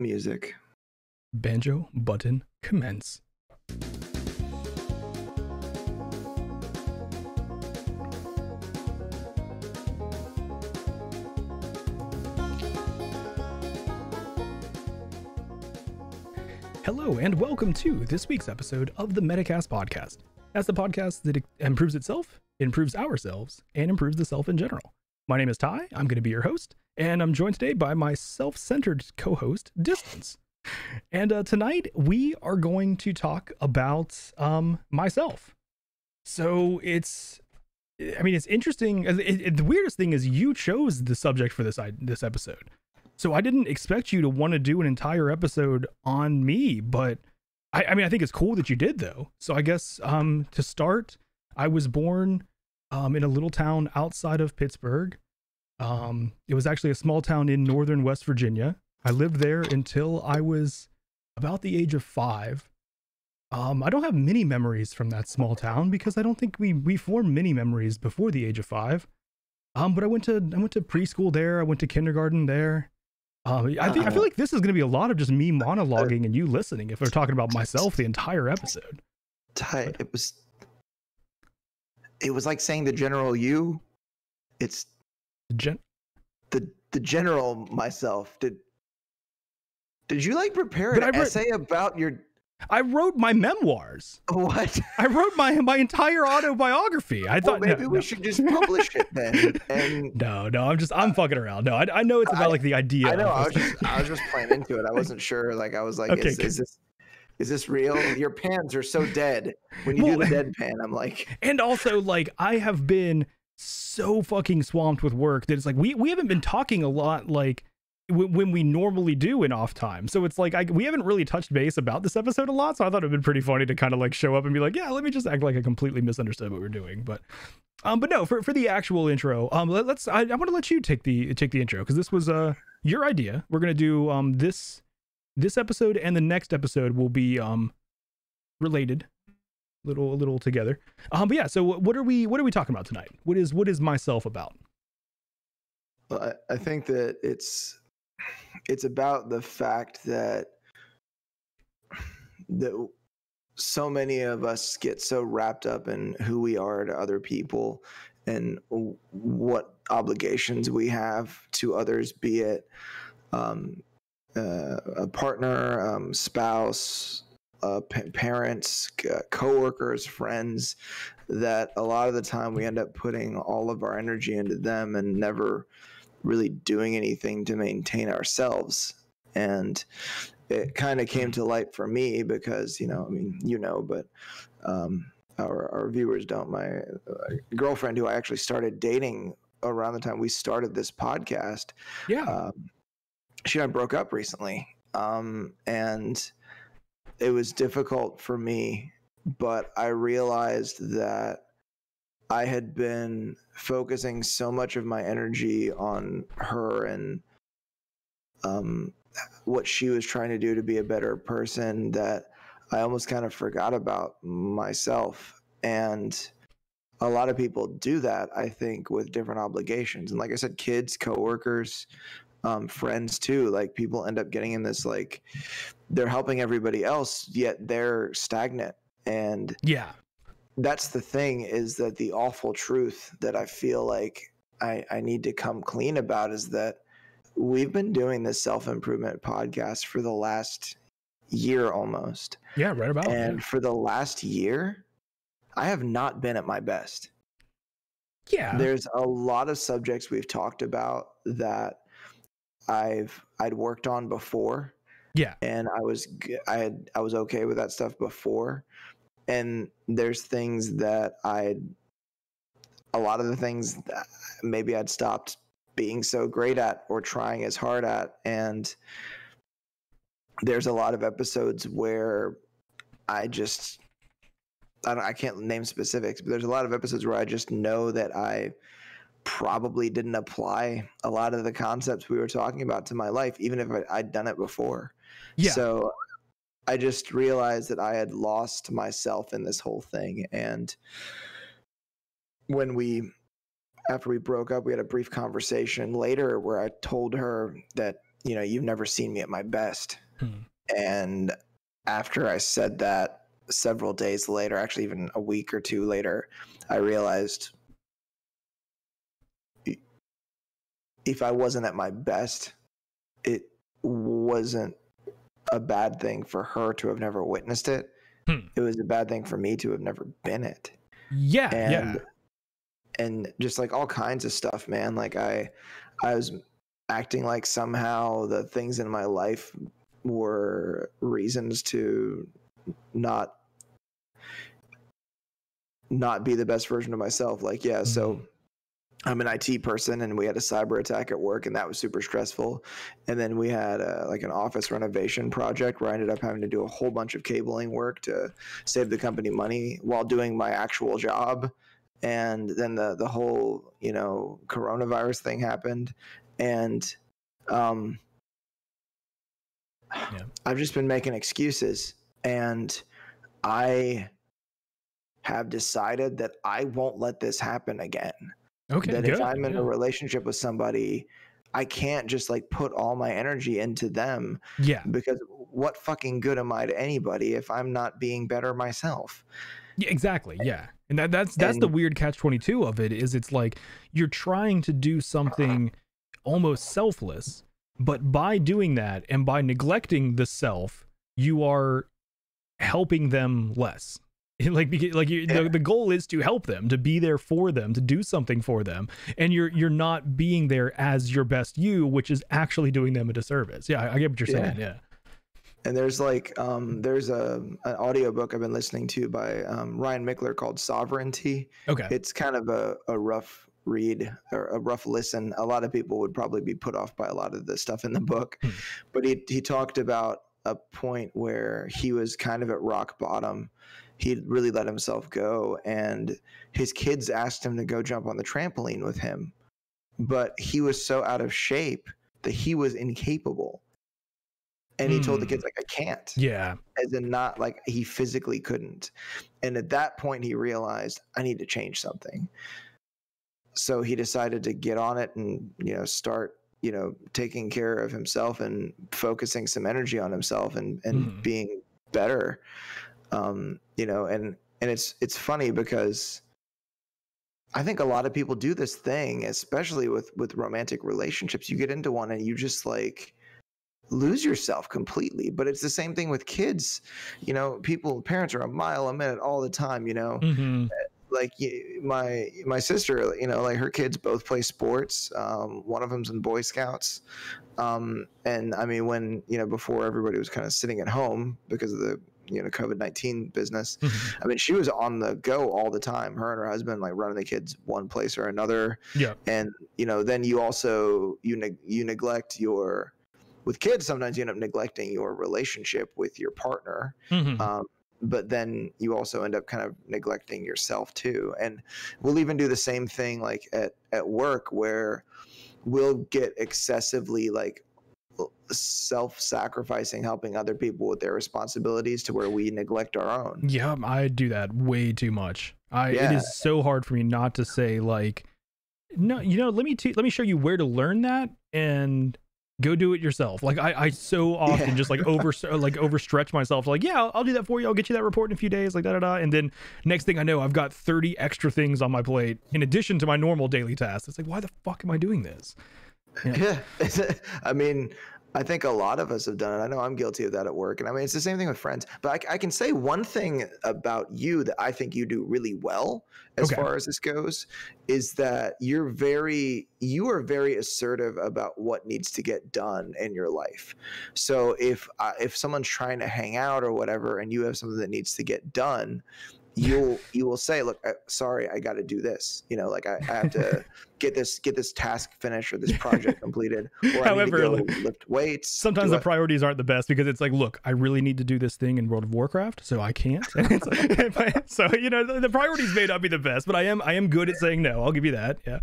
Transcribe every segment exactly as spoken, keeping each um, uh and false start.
Music. Banjo button commence. Hello and welcome to this week's episode of the MetaCast podcast. That's the podcast that improves itself, improves ourselves, and improves the self in general. My name is Ty, I'm going to be your host, and I'm joined today by my self-centered co-host, Distance. And uh, tonight, we are going to talk about um, myself. So it's, I mean, it's interesting. It, it, the weirdest thing is you chose the subject for this, this episode. So I didn't expect you to want to do an entire episode on me, but I, I mean, I think it's cool that you did, though. So I guess um, to start, I was born Um, in a little town outside of Pittsburgh. Um, it was actually a small town in northern West Virginia. I lived there until I was about the age of five. Um, I don't have many memories from that small town because I don't think we, we formed many memories before the age of five. Um, but I went to I went to preschool there. I went to kindergarten there. Um, I think I feel like this is going to be a lot of just me monologuing and you listening if we're talking about myself the entire episode. Ty, it was... It was like saying the general you. It's Gen- the the general myself. Did did you like prepare an re- essay about your? I wrote my memoirs. What? I wrote my my entire autobiography. I well, thought maybe no, we no. should just publish it then. And no, no, I'm just I'm fucking around. No, I, I know it's about I, like the idea. I know. I was just I was just playing into it. I wasn't sure. Like I was like, okay, is, is this? Is this real? Your pans are so dead. When you well, do the deadpan, I'm like... And also, like, I have been so fucking swamped with work that it's like, we, we haven't been talking a lot, like, w- when we normally do in off time. So it's like, I, we haven't really touched base about this episode a lot, so I thought it'd been pretty funny to kind of, like, show up and be like, yeah, let me just act like I completely misunderstood what we're doing. But um, but no, for, for the actual intro, um, let, let's... I, I want to let you take the take the intro, because this was uh, your idea. We're going to do um this... This episode and the next episode will be um, related, little a little together. Um, but yeah, so what are we what are we talking about tonight? What is what is myself about? Well, I, I think that it's it's about the fact that that so many of us get so wrapped up in who we are to other people and what obligations we have to others, be it. Um, Uh, a partner, um, spouse, uh, p- parents, c- coworkers, friends, that a lot of the time we end up putting all of our energy into them and never really doing anything to maintain ourselves. And it kind of came to light for me because, you know, I mean, you know, but um, our, our viewers don't. My uh, girlfriend, who I actually started dating around the time we started this podcast. Yeah. Uh, She and I broke up recently, um, and it was difficult for me, but I realized that I had been focusing so much of my energy on her and um, what she was trying to do to be a better person that I almost kind of forgot about myself. And a lot of people do that, I think, with different obligations. And like I said, kids, coworkers, Um, friends too, like people end up getting in this, like they're helping everybody else yet they're stagnant. And yeah, that's the thing, is that the awful truth that I feel like I, I need to come clean about is that we've been doing this self-improvement podcast for the last year almost. Yeah, right about. And yeah. For the last year, I have not been at my best. Yeah. There's a lot of subjects we've talked about that I've I'd worked on before, yeah, and I was I had I was okay with that stuff before, and there's things that I, a lot of the things that maybe I'd stopped being so great at or trying as hard at, and there's a lot of episodes where I just I don't I can't name specifics, but there's a lot of episodes where I just know that I probably didn't apply a lot of the concepts we were talking about to my life, even if I'd done it before. Yeah. So I just realized that I had lost myself in this whole thing. And when we, after we broke up, we had a brief conversation later where I told her that you know, you've never seen me at my best. Hmm. And after I said that, several days later, actually even a week or two later, I realized if I wasn't at my best, it wasn't a bad thing for her to have never witnessed it. Hmm. It was a bad thing for me to have never been it. Yeah. And, yeah. And just like all kinds of stuff, man. Like I, I was acting like somehow the things in my life were reasons to not, not be the best version of myself. Like, yeah. Mm-hmm. So I'm an I T person, and we had a cyber attack at work, and that was super stressful. And then we had a, like an office renovation project where I ended up having to do a whole bunch of cabling work to save the company money while doing my actual job. And then the, the whole, you know, coronavirus thing happened. And um, yeah. I've just been making excuses, and I have decided that I won't let this happen again. Okay, that good. If I'm in yeah. a relationship with somebody, I can't just like put all my energy into them. Yeah. Because what fucking good am I to anybody if I'm not being better myself? Yeah, exactly. Yeah. And that, that's that's and, the weird catch twenty-two of it is it's like you're trying to do something almost selfless, but by doing that and by neglecting the self, you are helping them less. Like, like you, yeah. the, the goal is to help them, to be there for them, to do something for them. And you're, you're not being there as your best you, which is actually doing them a disservice. Yeah. I, I get what you're yeah. saying. Yeah. And there's like, um, there's a, an audiobook I've been listening to by, um, Ryan Michler called Sovereignty. Okay. It's kind of a, a rough read or a rough listen. A lot of people would probably be put off by a lot of the stuff in the book, hmm. but he, he talked about a point where he was kind of at rock bottom. He really let himself go, and his kids asked him to go jump on the trampoline with him, but he was so out of shape that he was incapable. And he mm. told the kids, like, I can't. Yeah. As in not like he physically couldn't. And at that point he realized, I need to change something. So he decided to get on it and, you know, start, you know, taking care of himself and focusing some energy on himself and, and mm. being better. Um, you know, and, and it's, it's funny because I think a lot of people do this thing, especially with, with romantic relationships. You get into one and you just like lose yourself completely, but it's the same thing with kids. You know, people, parents are a mile a minute all the time, you know, mm-hmm. like my, my sister, you know, like her kids both play sports. Um, one of them's in Boy Scouts. Um, and I mean, when, you know, before everybody was kind of sitting at home because of the, you know, COVID nineteen business. Mm-hmm. I mean, she was on the go all the time, her and her husband, like running the kids one place or another. Yeah. And, you know, then you also, you, ne you neglect your, with kids, sometimes you end up neglecting your relationship with your partner. Mm-hmm. Um, but then you also end up kind of neglecting yourself too. And we'll even do the same thing, like at, at work, where we'll get excessively like, self-sacrificing, helping other people with their responsibilities to where we neglect our own. Yeah, I do that way too much. I yeah. It is so hard for me not to say like, no, you know, let me t let me show you where to learn that and go do it yourself. Like I, I so often yeah. just like over like overstretch myself. Like, yeah, I'll, I'll do that for you. I'll get you that report in a few days. Like da da da. And then next thing I know, I've got thirty extra things on my plate in addition to my normal daily tasks. It's like, why the fuck am I doing this? Yeah. yeah. I mean, I think a lot of us have done it. I know I'm guilty of that at work. And I mean, it's the same thing with friends, but I, I can say one thing about you that I think you do really well as okay. far as this goes is that you're very, you are very assertive about what needs to get done in your life. So if, uh, if someone's trying to hang out or whatever, and you have something that needs to get done, you'll, you will say, look, I, sorry, I got to do this. You know, like I, I have to get this, get this task finished or this project completed. Or However, I need to go like, lift weights. Sometimes the I, priorities aren't the best because it's like, look, I really need to do this thing in World of Warcraft, so I can't. And it's like, I, so, you know, the, the priorities may not be the best, but I am, I am good at saying no. I'll give you that. Yeah.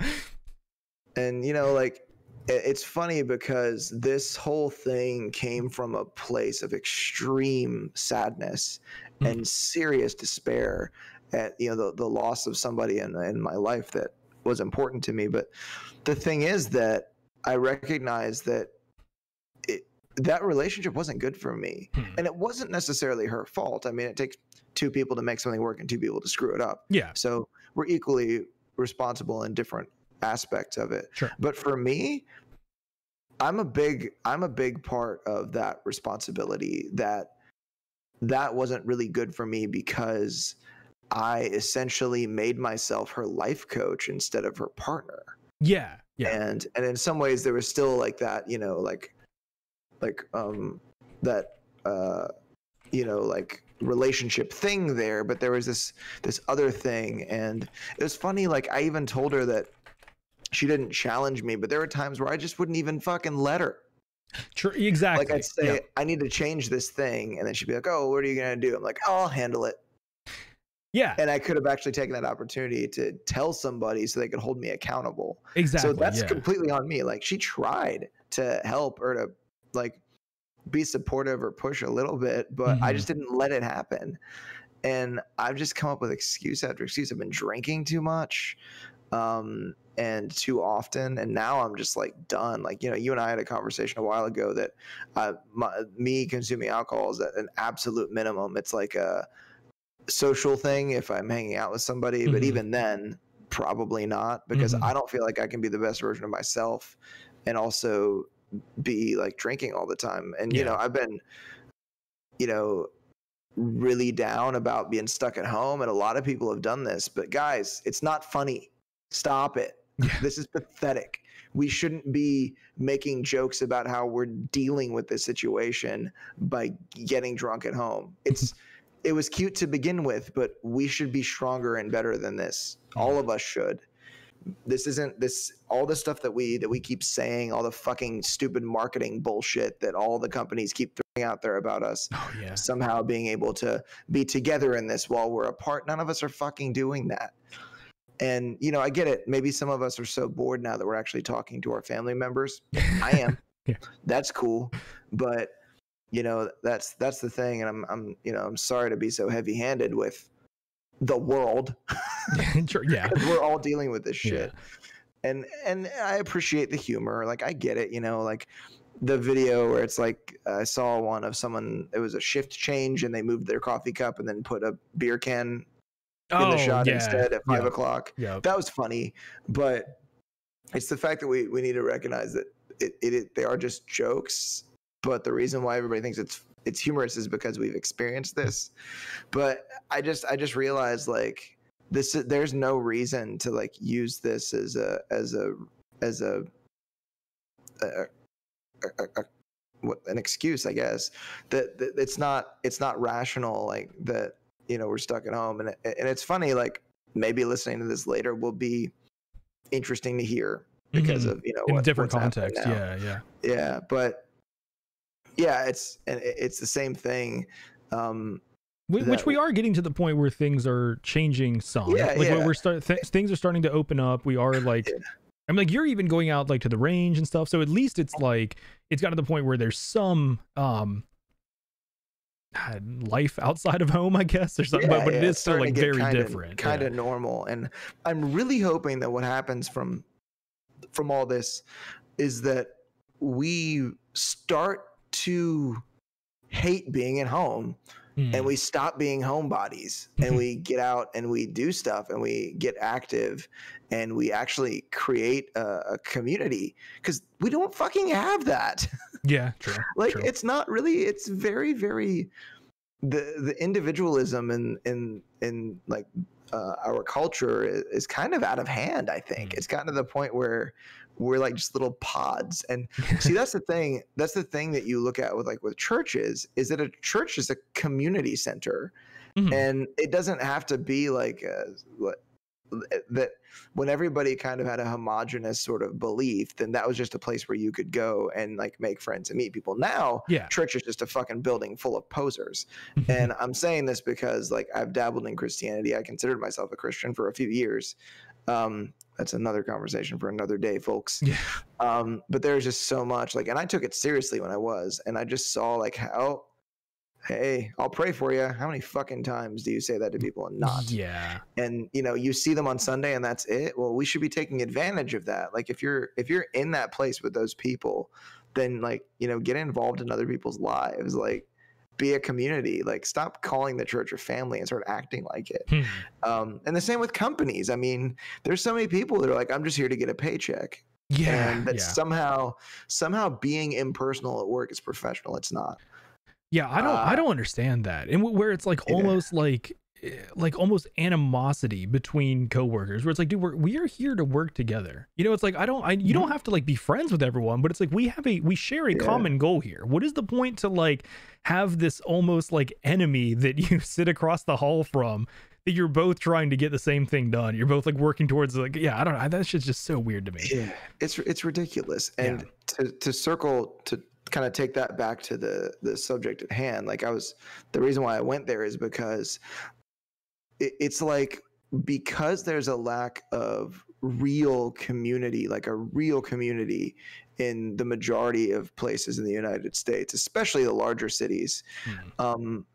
And you know, like, it's funny because this whole thing came from a place of extreme sadness mm. and serious despair at, you know, the, the loss of somebody in, in my life that was important to me. But the thing is that I recognize that that relationship wasn't good for me. Hmm. And it wasn't necessarily her fault. I mean, it takes two people to make something work and two people to screw it up. Yeah. So we're equally responsible in different aspects of it. Sure. But for me, I'm a big, I'm a big part of that responsibility that that wasn't really good for me, because I essentially made myself her life coach instead of her partner. Yeah. Yeah. And, and in some ways there was still like that, you know, like, like, um, that, uh, you know, like relationship thing there, but there was this, this other thing. And it was funny. Like, I even told her that she didn't challenge me, but there were times where I just wouldn't even fucking let her. True. Exactly. Like I'd say, yeah. I need to change this thing. And then she'd be like, oh, what are you going to do? I'm like, oh, I'll handle it. Yeah. And I could have actually taken that opportunity to tell somebody so they could hold me accountable. Exactly. So that's yeah. completely on me. Like, she tried to help or to like be supportive or push a little bit, but mm-hmm. I just didn't let it happen. And I've just come up with excuse after excuse. I've been drinking too much um, and too often. And now I'm just like done. Like, you know, you and I had a conversation a while ago that uh, my, me consuming alcohol is at an absolute minimum. It's like a social thing if I'm hanging out with somebody, mm-hmm. but even then probably not, because mm-hmm. I don't feel like I can be the best version of myself and also be like drinking all the time. And yeah. you know, I've been, you know, really down about being stuck at home, and a lot of people have done this, but guys, it's not funny. Stop it. Yeah. This is pathetic. We shouldn't be making jokes about how we're dealing with this situation by getting drunk at home. It's it was cute to begin with, but we should be stronger and better than this. All of us should. This isn't this, all the stuff that we, that we keep saying, all the fucking stupid marketing bullshit that all the companies keep throwing out there about us oh, yeah. somehow being able to be together in this while we're apart. None of us are fucking doing that. And, you know, I get it. Maybe some of us are so bored now that we're actually talking to our family members. I am. Yeah. That's cool. But you know, that's, that's the thing. And I'm, I'm, you know, I'm sorry to be so heavy handed with the world. Sure, yeah. We're all dealing with this shit. Yeah. And, and I appreciate the humor. Like, I get it, you know, like the video where it's like, I saw one of someone, it was a shift change and they moved their coffee cup and then put a beer can oh, in the shot yeah. instead at five yep. o'clock. Yep. That was funny, but it's the fact that we, we need to recognize that it, it, it they are just jokes. But the reason why everybody thinks it's it's humorous is because we've experienced this. But I just I just realized like this there's no reason to like use this as a as a as a, a, a, a, a an excuse, I guess. That, that it's not it's not rational, like that, you know, we're stuck at home. And it, and it's funny, like maybe listening to this later will be interesting to hear because mm-hmm. of, you know, in what, different context. Yeah, yeah. Yeah, but yeah, it's it's the same thing. Um, Which we are getting to the point where things are changing some. Yeah, like yeah. Where we're start th things are starting to open up. We are like, yeah. I'm like, you're even going out like to the range and stuff. So at least it's like it's got to the point where there's some um life outside of home, I guess, or something. Yeah, but but yeah, it is still like very kinda, different, kind of yeah. normal. And I'm really hoping that what happens from from all this is that we start to hate being at home mm. and we stop being homebodies and we get out and we do stuff and we get active and we actually create a, a community, because we don't fucking have that. Yeah. True. Like true. It's not really, it's very, very the, the individualism in, in, in like uh, our culture is, is kind of out of hand. I think mm. it's gotten to the point where we're like just little pods. And see, that's the thing. That's the thing that you look at with like with churches is that a church is a community center mm-hmm. and it doesn't have to be like a, that when everybody kind of had a homogenous sort of belief, then that was just a place where you could go and like make friends and meet people. Now yeah. church is just a fucking building full of posers. Mm-hmm. And I'm saying this because like I've dabbled in Christianity. I considered myself a Christian for a few years. Um, That's another conversation for another day, folks. Yeah. Um, but there's just so much like, and I took it seriously when I was, and I just saw like how, hey, I'll pray for you. How many fucking times do you say that to people and not? Yeah. And you know, you see them on Sunday and that's it. Well, we should be taking advantage of that. Like if you're, if you're in that place with those people, then like, you know, get involved in other people's lives. Like, be a community. Like, stop calling the church your family and start acting like it. Hmm. Um, and the same with companies. I mean, there's so many people that are like, I'm just here to get a paycheck. Yeah. And that yeah. somehow, somehow being impersonal at work is professional. It's not. Yeah. I don't, uh, I don't understand that. And where it's like almost yeah. like, like almost animosity between coworkers, where it's like, dude, we're, we are here to work together. You know, it's like, I don't, I, you don't have to like be friends with everyone, but it's like, we have a, we share a yeah. common goal here. What is the point to like have this almost like enemy that you sit across the hall from, that you're both trying to get the same thing done? You're both like working towards like, yeah, I don't know. That shit's just so weird to me. Yeah. It's, it's ridiculous. And yeah. to, to circle, to kind of take that back to the, the subject at hand. Like I was, the reason why I went there is because it's like, because there's a lack of real community, like a real community in the majority of places in the United States, especially the larger cities, mm. um,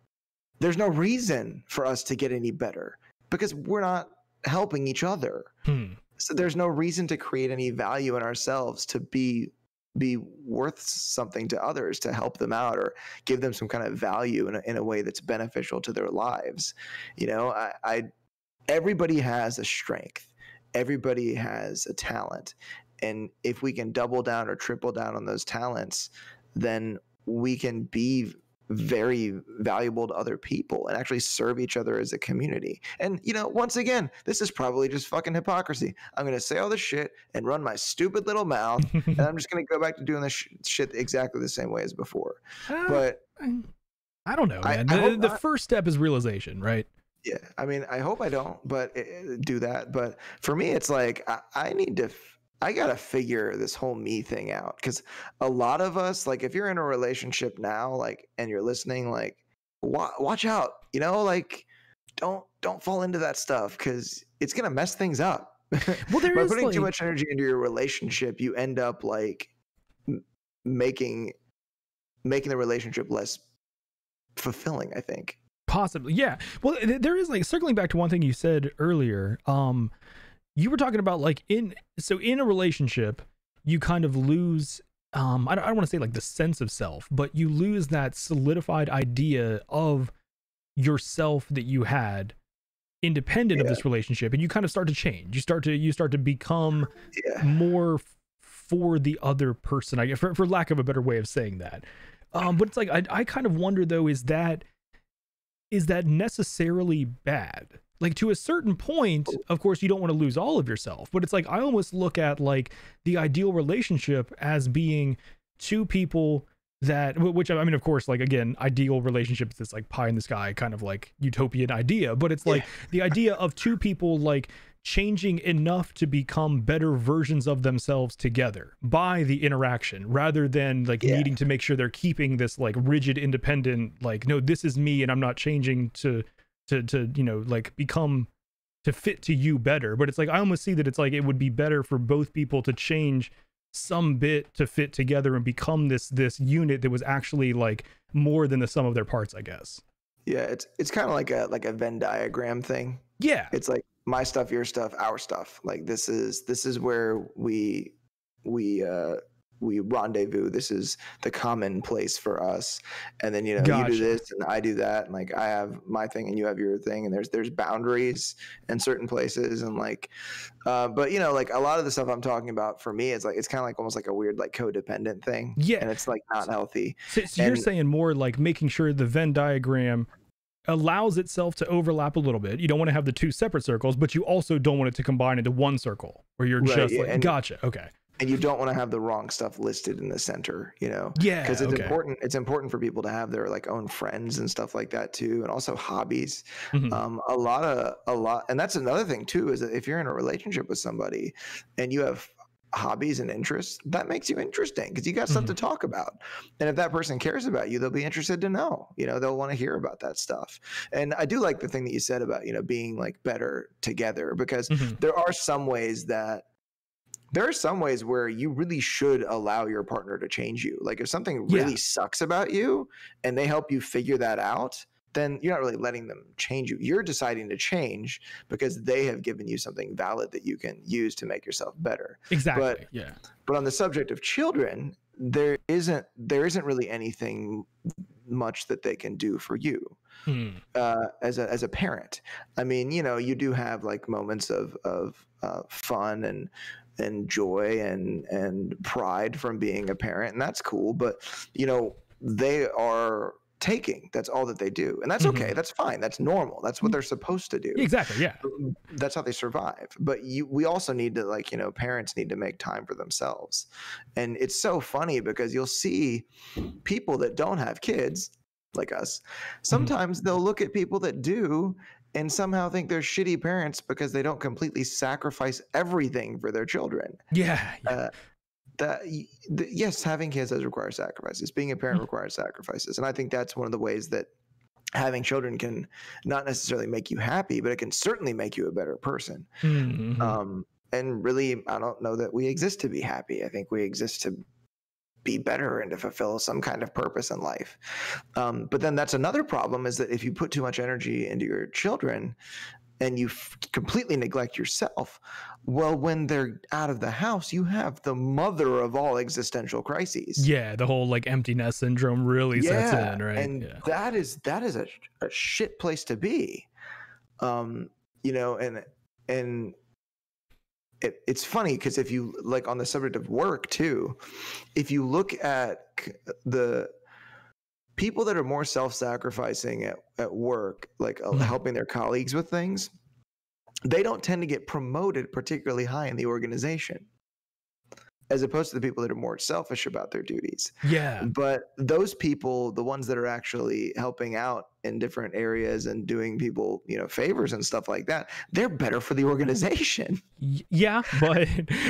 there's no reason for us to get any better because we're not helping each other. Mm. So there's no reason to create any value in ourselves to be be worth something to others, to help them out or give them some kind of value in a, in a way that's beneficial to their lives. You know, I, I, everybody has a strength. Everybody has a talent. And if we can double down or triple down on those talents, then we can be very valuable to other people and actually serve each other as a community. And, you know, once again, this is probably just fucking hypocrisy. I'm going to say all this shit and run my stupid little mouth, and I'm just going to go back to doing this sh shit exactly the same way as before. Uh, but I, I don't know, man. I, I the the not, first step is realization, right? Yeah. I mean, I hope I don't, but it, do that. But for me, it's like, I, I need to, I got to figure this whole me thing out, because a lot of us, like if you're in a relationship now, like, and you're listening, like wa watch out, you know, like don't, don't fall into that stuff, because it's going to mess things up. Well, there By is putting like... too much energy into your relationship, you end up like making, making the relationship less fulfilling, I think. Possibly. Yeah. Well, there is like, circling back to one thing you said earlier, um, you were talking about like in, so in a relationship, you kind of lose, um, I don't, I don't want to say like the sense of self, but you lose that solidified idea of yourself that you had independent yeah. of this relationship. And you kind of start to change. You start to, you start to become yeah. more for the other person, I guess, for, for lack of a better way of saying that. Um, but it's like, I, I kind of wonder though, is that, is that necessarily bad? Like to a certain point, of course, you don't want to lose all of yourself, but it's like, I almost look at like the ideal relationship as being two people that, which I mean, of course, like, again, ideal relationship is this like pie in the sky kind of like utopian idea, but it's like yeah. the idea of two people like changing enough to become better versions of themselves together by the interaction, rather than like yeah. needing to make sure they're keeping this like rigid, independent, like, no, this is me and I'm not changing to To, to, you know, like become to fit to you better. But it's like, I almost see that it's like, it would be better for both people to change some bit to fit together and become this, this unit that was actually like more than the sum of their parts, I guess. Yeah. It's, it's kind of like a, like a Venn diagram thing. Yeah. It's like my stuff, your stuff, our stuff. Like this is, this is where we, we, uh, we rendezvous. This is the common place for us. And then, you know, gotcha. You do this and I do that. And like, I have my thing and you have your thing, and there's, there's boundaries in certain places. And like, uh, but you know, like a lot of the stuff I'm talking about for me, it's like, it's kind of like almost like a weird, like codependent thing. Yeah. And it's like not healthy. So, so and, you're saying more like making sure the Venn diagram allows itself to overlap a little bit. You don't want to have the two separate circles, but you also don't want it to combine into one circle where you're right, just yeah, like, and, gotcha. Okay. And you don't want to have the wrong stuff listed in the center, you know? Yeah. Because it's okay. important. It's important for people to have their like own friends and stuff like that too, and also hobbies. Mm-hmm. um, a lot of a lot, and that's another thing too, is that if you're in a relationship with somebody, and you have hobbies and interests, that makes you interesting because you got stuff mm-hmm. to talk about. And if that person cares about you, they'll be interested to know, you know, they'll want to hear about that stuff. And I do like the thing that you said about, you know, being like better together, because mm-hmm. there are some ways that. There are some ways where you really should allow your partner to change you. Like if something really yeah. sucks about you and they help you figure that out, then you're not really letting them change you. You're deciding to change because they have given you something valid that you can use to make yourself better. Exactly. But, yeah. but on the subject of children, there isn't there isn't really anything much that they can do for you hmm. uh, as a as a parent. I mean, you know, you do have like moments of of uh, fun and and joy and and pride from being a parent, and that's cool. But you know, they are taking. That's all that they do, and that's mm-hmm. okay. That's fine. That's normal. That's what they're supposed to do. Exactly. Yeah. That's how they survive. But you, we also need to, like, you know, parents need to make time for themselves. And it's so funny because you'll see people that don't have kids, like us. Sometimes mm-hmm. they'll look at people that do and somehow think they're shitty parents because they don't completely sacrifice everything for their children. Yeah. yeah. Uh, That, yes, having kids does require sacrifices. Being a parent requires sacrifices. And I think that's one of the ways that having children can not necessarily make you happy, but it can certainly make you a better person. Mm-hmm. Um, and really, I don't know that we exist to be happy. I think we exist to be better and to fulfill some kind of purpose in life. Um, but then that's another problem, is that if you put too much energy into your children and you f- completely neglect yourself, well, when they're out of the house, you have the mother of all existential crises. Yeah, the whole like empty nest syndrome really yeah, sets in, right? And yeah. that is that is a, a shit place to be, um, you know. And and it, it's funny because if you like on the subject of work too, if you look at the people that are more self-sacrificing at, at work, like uh, helping their colleagues with things, they don't tend to get promoted particularly high in the organization, as opposed to the people that are more selfish about their duties. Yeah. But those people, the ones that are actually helping out in different areas and doing people, you know, favors and stuff like that, they're better for the organization. Yeah. But,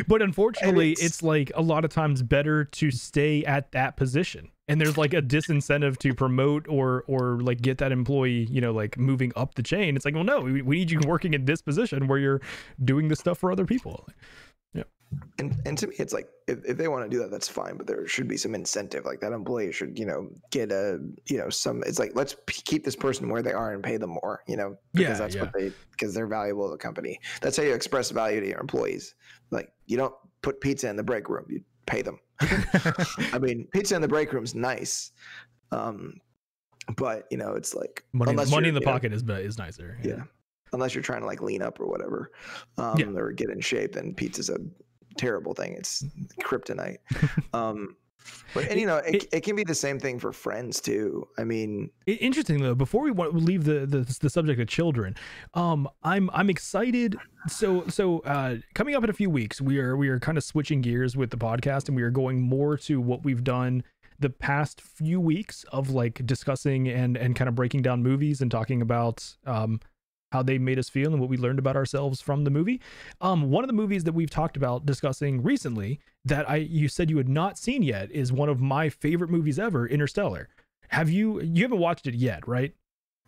but unfortunately it's, it's like a lot of times better to stay at that position. And there's like a disincentive to promote or, or like get that employee, you know, like moving up the chain. It's like, well, no, we, we need you working in this position where you're doing this stuff for other people. Yeah. And and to me, it's like, if, if they want to do that, that's fine, but there should be some incentive. Like that employee should, you know, get a, you know, some, it's like, let's p- keep this person where they are and pay them more, you know, because yeah, that's yeah. what they, because they're valuable to the company. That's how you express value to your employees. Like you don't put pizza in the break room, you pay them. I mean, pizza in the break room's nice. Um, but you know, it's like money, money in the pocket know, is, is nicer. Yeah. yeah. Unless you're trying to like lean up or whatever, um, yeah. or get in shape, then pizza's a terrible thing. It's kryptonite. um but and you know it, it, it can be the same thing for friends too. I mean, interesting though, before we want to leave the, the the subject of children, um i'm i'm excited. So so uh coming up in a few weeks, we are we are kind of switching gears with the podcast, and we are going more to what we've done the past few weeks of like discussing and and kind of breaking down movies and talking about um how they made us feel and what we learned about ourselves from the movie. Um, one of the movies that we've talked about discussing recently that I, you said you had not seen yet is one of my favorite movies ever, Interstellar. Have you, you haven't watched it yet, right?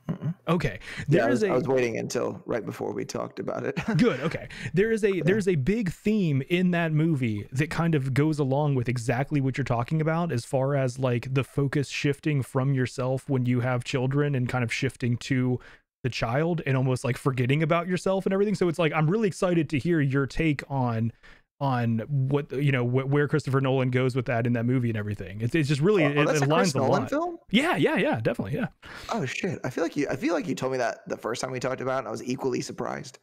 Mm-mm. Okay. There yeah, is I, was, a, I was waiting until right before we talked about it. Good. Okay. There is a, there's a big theme in that movie that kind of goes along with exactly what you're talking about, as far as like the focus shifting from yourself when you have children and kind of shifting to the child and almost like forgetting about yourself and everything. So it's like, I'm really excited to hear your take on, on what, you know, wh- where Christopher Nolan goes with that in that movie and everything. It's, it's just really, oh, it, that's it a lines Chris Nolan a lot. Film? Yeah, yeah, yeah, definitely. Yeah. Oh shit. I feel like you, I feel like you told me that the first time we talked about it and I was equally surprised.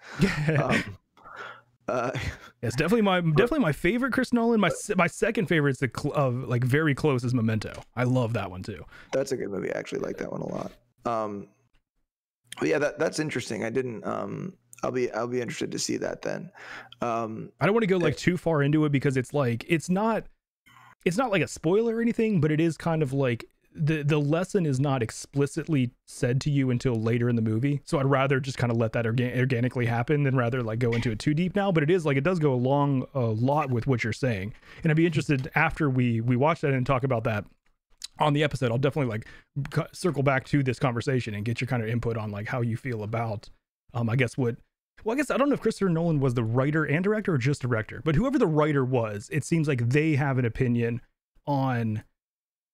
um, uh, it's definitely my, definitely my favorite Chris Nolan. My, my second favorite is the, cl- of like very close is Memento. I love that one too. That's a good movie. I actually like that one a lot. Um, But yeah, that, that's interesting. I didn't. Um, I'll be I'll be interested to see that then. Um, I don't want to go like too far into it because it's like it's not it's not like a spoiler or anything, but it is kind of like the the lesson is not explicitly said to you until later in the movie. So I'd rather just kind of let that organ- organically happen than rather like go into it too deep now. But it is like it does go along a lot with what you're saying, and I'd be interested after we we watch that and talk about that on the episode. I'll definitely like circle back to this conversation and get your kind of input on like how you feel about, um, I guess what, well, I guess I don't know if Christopher Nolan was the writer and director or just director, but whoever the writer was, it seems like they have an opinion on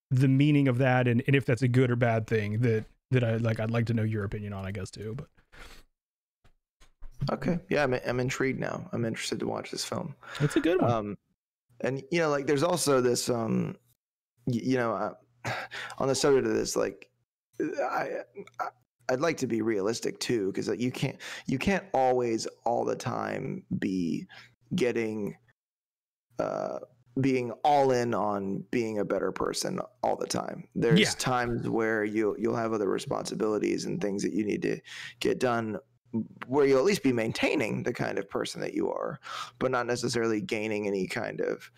the meaning of that. And, and if that's a good or bad thing that, that I like, I'd like to know your opinion on, I guess too, but. Okay. Yeah. I'm, I'm intrigued now. I'm interested to watch this film. It's a good one. Um, and you know, like there's also this, um, you know, uh, on the subject of this, like, I, I I'd like to be realistic too, because like, you can't you can't always all the time be getting uh being all in on being a better person all the time. There's yeah. times where you you'll have other responsibilities and things that you need to get done, where you'll at least be maintaining the kind of person that you are, but not necessarily gaining any kind of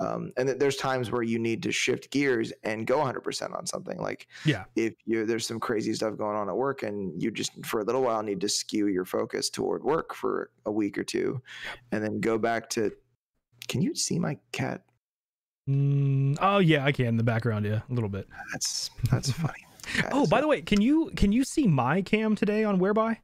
um and there's times where you need to shift gears and go one hundred percent on something. Like yeah if you there's some crazy stuff going on at work and you just for a little while need to skew your focus toward work for a week or two and then go back to, can you see my cat? Mm, oh yeah, I can in the background. Yeah, a little bit. That's that's funny. That oh, by funny. the way, can you can you see my cam today on Whereby?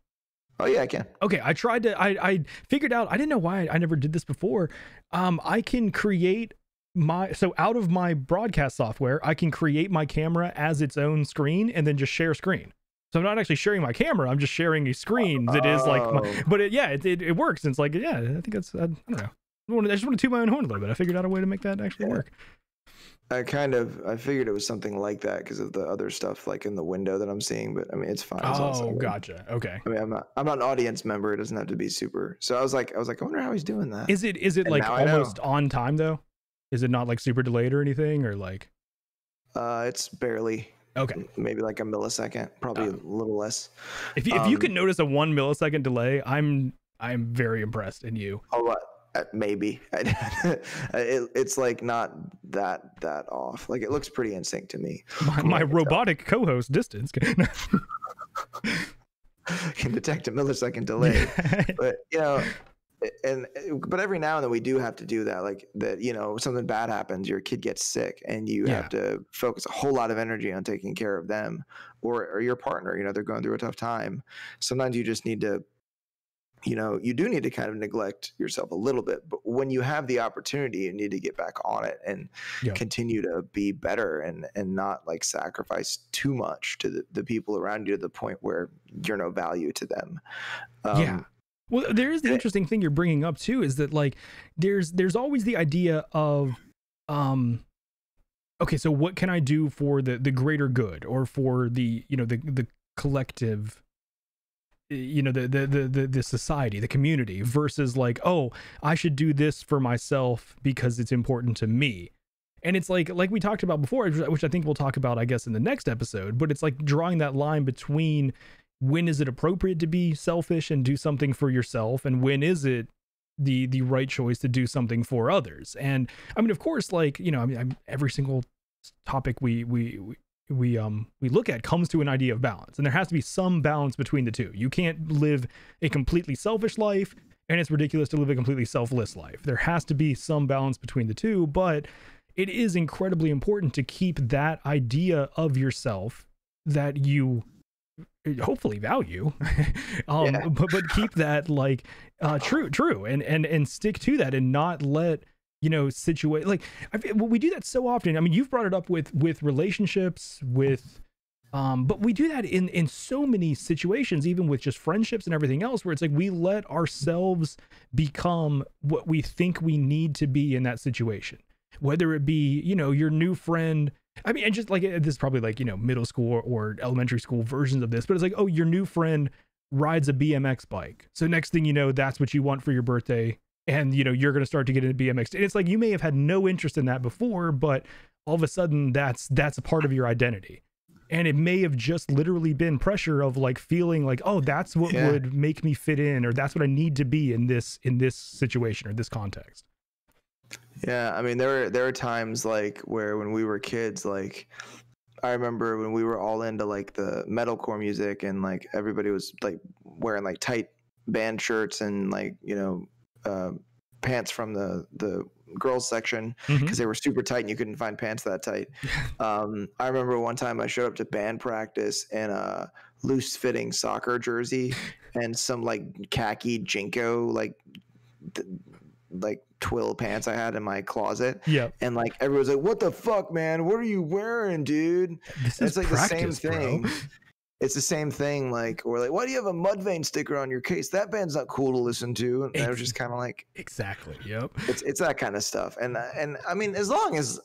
Oh yeah, I can. Okay, I tried to. I I figured out. I didn't know why I, I never did this before. Um, I can create my so out of my broadcast software, I can create my camera as its own screen and then just share screen. So I'm not actually sharing my camera. I'm just sharing a screen. Oh. It is like, my, but it, yeah, it, it it works. And it's like yeah, I think that's I don't know. I just want to toot my own horn a little bit. I figured out a way to make that actually yeah. work. I kind of, I figured it was something like that because of the other stuff like in the window that I'm seeing, but I mean, it's fine. It's oh, gotcha. Okay. I mean, I'm not, I'm not an audience member. It doesn't have to be super. So I was like, I was like, I wonder how he's doing that. Is it, is it and like almost on time though? Is it not like super delayed or anything or like? Uh, it's barely. Okay. Maybe like a millisecond, probably um, a little less. If you, if um, you can notice a one millisecond delay, I'm, I'm very impressed in you. Oh, what? Maybe it, it's like not that that off. Like it looks pretty in sync to me. My, my robotic co-host Distance can, can detect a millisecond delay, but you know, and but every now and then we do have to do that. Like that, you know, something bad happens, your kid gets sick, and you yeah. have to focus a whole lot of energy on taking care of them or or your partner. You know, they're going through a tough time. Sometimes you just need to. You know, you do need to kind of neglect yourself a little bit, but when you have the opportunity, you need to get back on it and yeah. continue to be better and, and not like sacrifice too much to the, the people around you to the point where you're no value to them. Um, yeah. Well, there is the interesting thing you're bringing up too, is that like, there's, there's always the idea of, um, okay, so what can I do for the, the greater good or for the, you know, the, the collective, you know, the, the, the, the society, the community versus like, oh, I should do this for myself because it's important to me. And it's like, like we talked about before, which I think we'll talk about, I guess, in the next episode, but it's like drawing that line between when is it appropriate to be selfish and do something for yourself? And when is it the, the right choice to do something for others? And I mean, of course, like, you know, I mean, I'm, every single topic we, we, we we um we look at comes to an idea of balance, and there has to be some balance between the two. You can't live a completely selfish life, and it's ridiculous to live a completely selfless life. There has to be some balance between the two, but it is incredibly important to keep that idea of yourself that you hopefully value um yeah. but, but keep that like uh true true and and and stick to that and not let you know, situate like I, well, we do that so often. I mean, you've brought it up with, with relationships with, um, but we do that in, in so many situations, even with just friendships and everything else, where it's like, we let ourselves become what we think we need to be in that situation, whether it be, you know, your new friend. I mean, and just like, this is probably like, you know, middle school or, or elementary school versions of this, but it's like, oh, your new friend rides a B M X bike. So next thing you know, that's what you want for your birthday. And, you know, you're going to start to get into B M X. And it's like, you may have had no interest in that before, but all of a sudden that's, that's a part of your identity. And it may have just literally been pressure of like feeling like, oh, that's what yeah. would make me fit in, or that's what I need to be in this, in this situation or this context. Yeah. I mean, there are, there are times like where when we were kids, like I remember when we were all into like the metalcore music and like everybody was like wearing like tight band shirts and like, you know, Uh, pants from the the girls section because mm-hmm. they were super tight and you couldn't find pants that tight. um I remember one time I showed up to band practice in a loose fitting soccer jersey and some like khaki Jinko like th- like twill pants I had in my closet. Yeah. And like everyone's like, what the fuck, man, what are you wearing, dude? This is it's like practice, the same thing bro. It's the same thing, like, or like, why do you have a Mudvayne sticker on your case? That band's not cool to listen to. And exactly. I was just kind of like, exactly, yep. It's it's that kind of stuff, and and I mean, as long as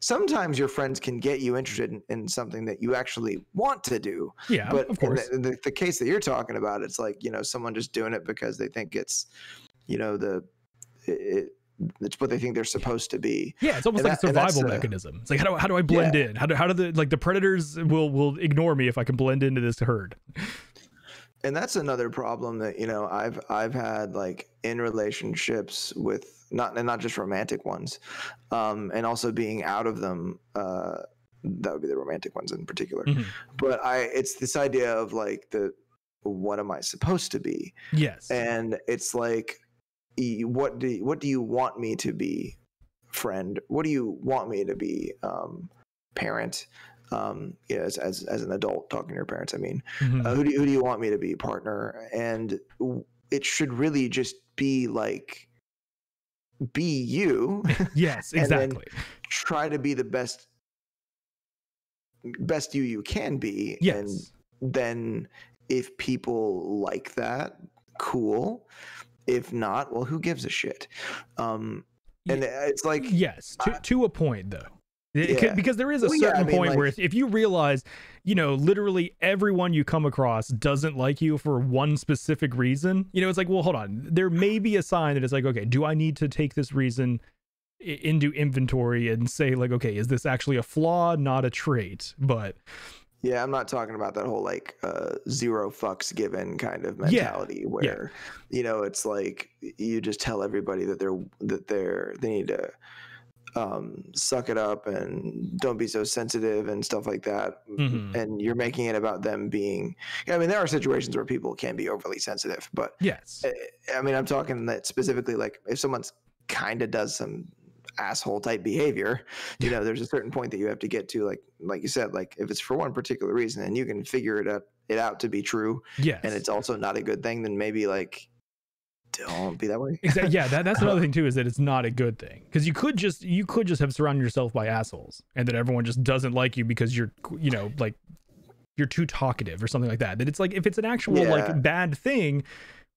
sometimes your friends can get you interested in, in something that you actually want to do. Yeah, but of course. In the, the, the case that you're talking about, it's like, you know, someone just doing it because they think it's, you know, the it, it's what they think they're supposed to be. Yeah, it's almost and like that, a survival mechanism. It's like, how do, how do I blend yeah. in? How do, how do the, like, the predators will, will ignore me if I can blend into this herd. And that's another problem that, you know, I've, I've had, like, in relationships with not, and not just romantic ones, um, and also being out of them, uh, that would be the romantic ones in particular, mm-hmm. but I, it's this idea of, like, the, what am I supposed to be? Yes. And it's like, what do, what do you want me to be, friend? What do you want me to be, um, parent? Um, yeah, as, as, as an adult talking to your parents, I mean, mm-hmm. uh, who do you, who do you want me to be, partner? And it should really just be like, be you. Yes, exactly. And try to be the best, best you you can be. Yes. And then if people like that, cool. If not, well, who gives a shit? Um, and yeah. it's like, yes, to, uh, to a point though. It, yeah. Because there is a well, certain yeah, I mean, point like, where if, if you realize, you know, literally everyone you come across doesn't like you for one specific reason, you know, it's like, well, hold on. There may be a sign that it's like, okay, do I need to take this reason into inventory and say, like, okay, is this actually a flaw, not a trait? But yeah, I'm not talking about that whole, like, uh, zero fucks given kind of mentality yeah, where, yeah. you know, it's like you just tell everybody that they're that they're they need to. Um, suck it up and don't be so sensitive and stuff like that. Mm-hmm. And you're making it about them being, I mean, there are situations where people can be overly sensitive, but yes, I, I mean, I'm talking that specifically, like, if someone's kind of does some asshole type behavior, you know, there's a certain point that you have to get to, like, like you said, like, if it's for one particular reason and you can figure it out, it out to be true. Yes. And it's also not a good thing, then maybe, like, don't be that way. Exactly. Yeah, that, that's another thing too, is that it's not a good thing, because you could just you could just have surrounded yourself by assholes, and that everyone just doesn't like you because you're, you know, like, you're too talkative or something like that. That it's like, if it's an actual yeah. like bad thing,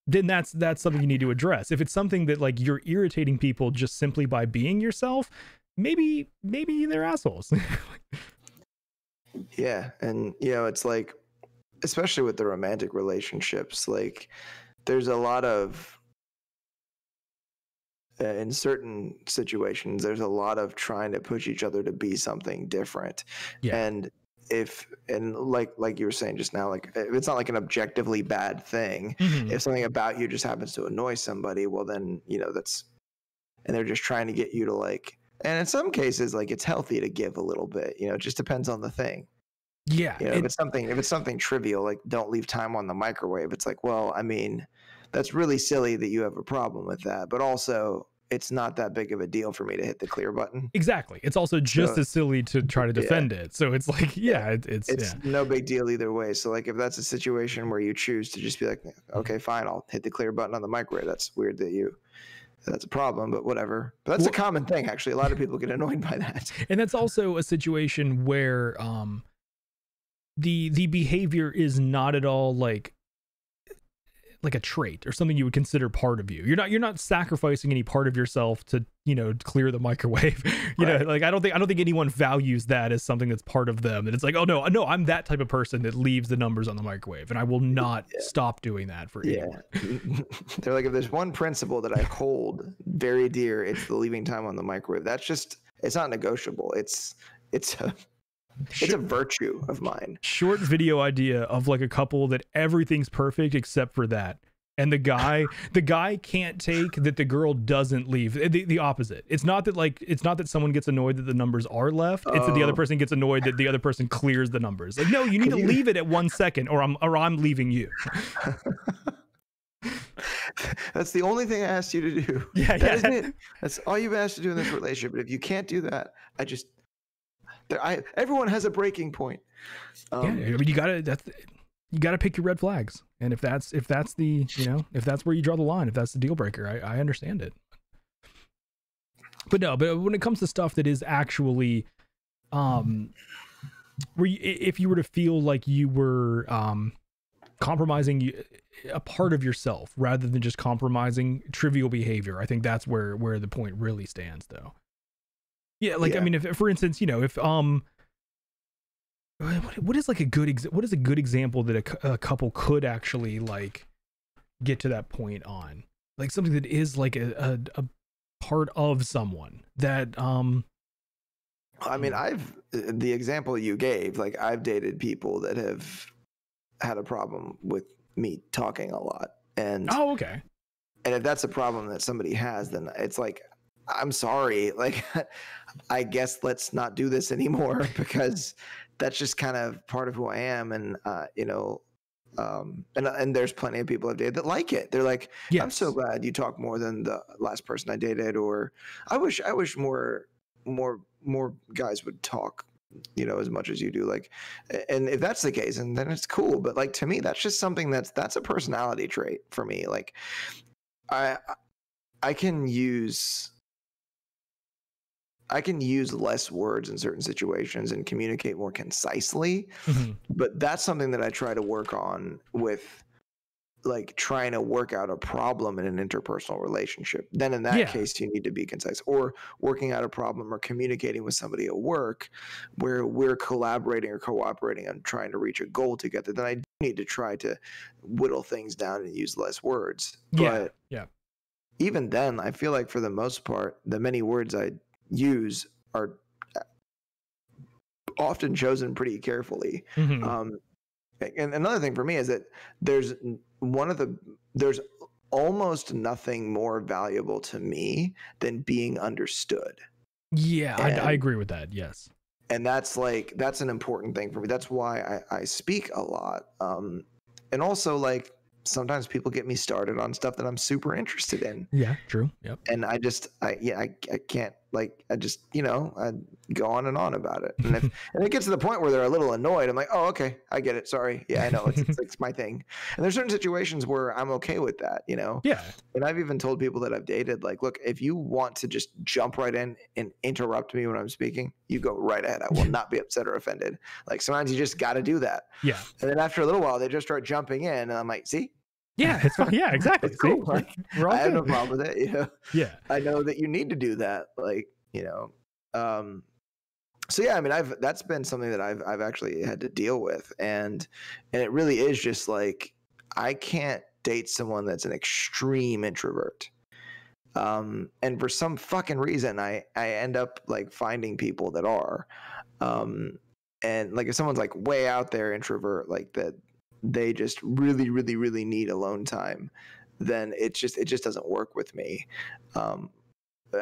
then that's that's something you need to address. If it's something that, like, you're irritating people just simply by being yourself, maybe maybe they're assholes. Yeah, and, you know, it's like, especially with the romantic relationships, like, there's a lot of in certain situations, there's a lot of trying to push each other to be something different. Yeah. And if, and like, like you were saying just now, like, it's not like an objectively bad thing. Mm-hmm. If something about you just happens to annoy somebody, well then, you know, that's, and they're just trying to get you to, like, and in some cases, like, it's healthy to give a little bit, you know, it just depends on the thing. Yeah. You know, it, if it's something, if it's something trivial, like, don't leave time on the microwave. It's like, well, I mean, that's really silly that you have a problem with that, but also, it's not that big of a deal for me to hit the clear button. Exactly. It's also just so, as silly to try to defend yeah. it. So it's like, yeah, it, it's it's yeah. no big deal either way. So, like, if that's a situation where you choose to just be like, okay, fine, I'll hit the clear button on the microwave. That's weird that you, that's a problem, but whatever. But that's well, a common thing. Actually, a lot of people get annoyed by that. And that's also a situation where, um, the, the behavior is not at all like, like a trait or something you would consider part of you. You're not, you're not sacrificing any part of yourself to, you know, clear the microwave. You right. know, like, I don't think, I don't think anyone values that as something that's part of them. And it's like, oh no, no, I'm that type of person that leaves the numbers on the microwave, and I will not yeah. stop doing that for yeah. anyone. They're like, if there's one principle that I hold very dear, it's the leaving time on the microwave. That's just, it's not negotiable. It's, it's a, it's a virtue of mine. Short video idea of, like, a couple that everything's perfect except for that, and the guy the guy can't take that the girl doesn't leave. The, the opposite. It's not that, like, it's not that someone gets annoyed that the numbers are left. It's oh. that the other person gets annoyed that the other person clears the numbers. Like, no, you need to leave it at one second, or I'm or I'm leaving you. That's the only thing I asked you to do. Yeah, that yeah. isn't it. That's all you've asked to do in this relationship. But if you can't do that, I just. I, everyone has a breaking point. Um, yeah, I mean, you gotta that's, you gotta pick your red flags, and if that's if that's the you know if that's where you draw the line, if that's the deal breaker, I, I understand it. But no, but when it comes to stuff that is actually, um, where you, if you were to feel like you were um compromising a part of yourself rather than just compromising trivial behavior, I think that's where where the point really stands, though. Yeah, like yeah. I mean, if for instance, you know, if um, what, what is like a good ex what is a good example that a, a couple could actually like get to that point on, like something that is like a a, a part of someone that um. I mean, I've the example you gave, like I've dated people that have had a problem with me talking a lot, and oh, okay. And if that's a problem that somebody has, then it's like, I'm sorry. Like, I guess let's not do this anymore, because that's just kind of part of who I am. And, uh, you know, um, and, and there's plenty of people I've dated that like it. They're like, yes. I'm so glad you talk more than the last person I dated. Or I wish, I wish more, more, more guys would talk, you know, as much as you do. Like, and if that's the case, and then it's cool. But like, to me, that's just something that's, that's a personality trait for me. Like, I, I can use, I can use less words in certain situations and communicate more concisely, mm-hmm. but that's something that I try to work on with, like, trying to work out a problem in an interpersonal relationship. Then in that yeah. case, you need to be concise, or working out a problem or communicating with somebody at work where we're collaborating or cooperating on trying to reach a goal together. Then I do need to try to whittle things down and use less words. Yeah. But yeah. even then, I feel like for the most part, the many words I use are often chosen pretty carefully. Mm-hmm. Um, and another thing for me is that there's one of the, there's almost nothing more valuable to me than being understood. Yeah, and, I, I agree with that. Yes. And that's like, that's an important thing for me. That's why I, I speak a lot. Um, and also, like, sometimes people get me started on stuff that I'm super interested in. Yeah, true. Yep. And I just, I, yeah, I, I can't, like, I just, you know, I go on and on about it. And if, and it gets to the point where they're a little annoyed. I'm like, oh, okay, I get it. Sorry. Yeah, I know. It's, it's, it's my thing. And there's certain situations where I'm okay with that, you know? Yeah. And I've even told people that I've dated, like, look, if you want to just jump right in and interrupt me when I'm speaking, you go right ahead. I will not be upset or offended. Like, sometimes you just got to do that. Yeah. And then after a little while, they just start jumping in, and I'm like, see? Yeah, it's fine. Yeah, exactly. It's cool. Like, we're all I have good. No problem with it. You know? Yeah. I know that you need to do that. Like, you know, um, so yeah, I mean, I've, that's been something that I've, I've actually had to deal with. And, and it really is just like, I can't date someone that's an extreme introvert. Um, and for some fucking reason, I, I end up like finding people that are, um, and like, if someone's like way out there introvert, like that, they just really, really, really need alone time, then it's just, it just doesn't work with me. Um,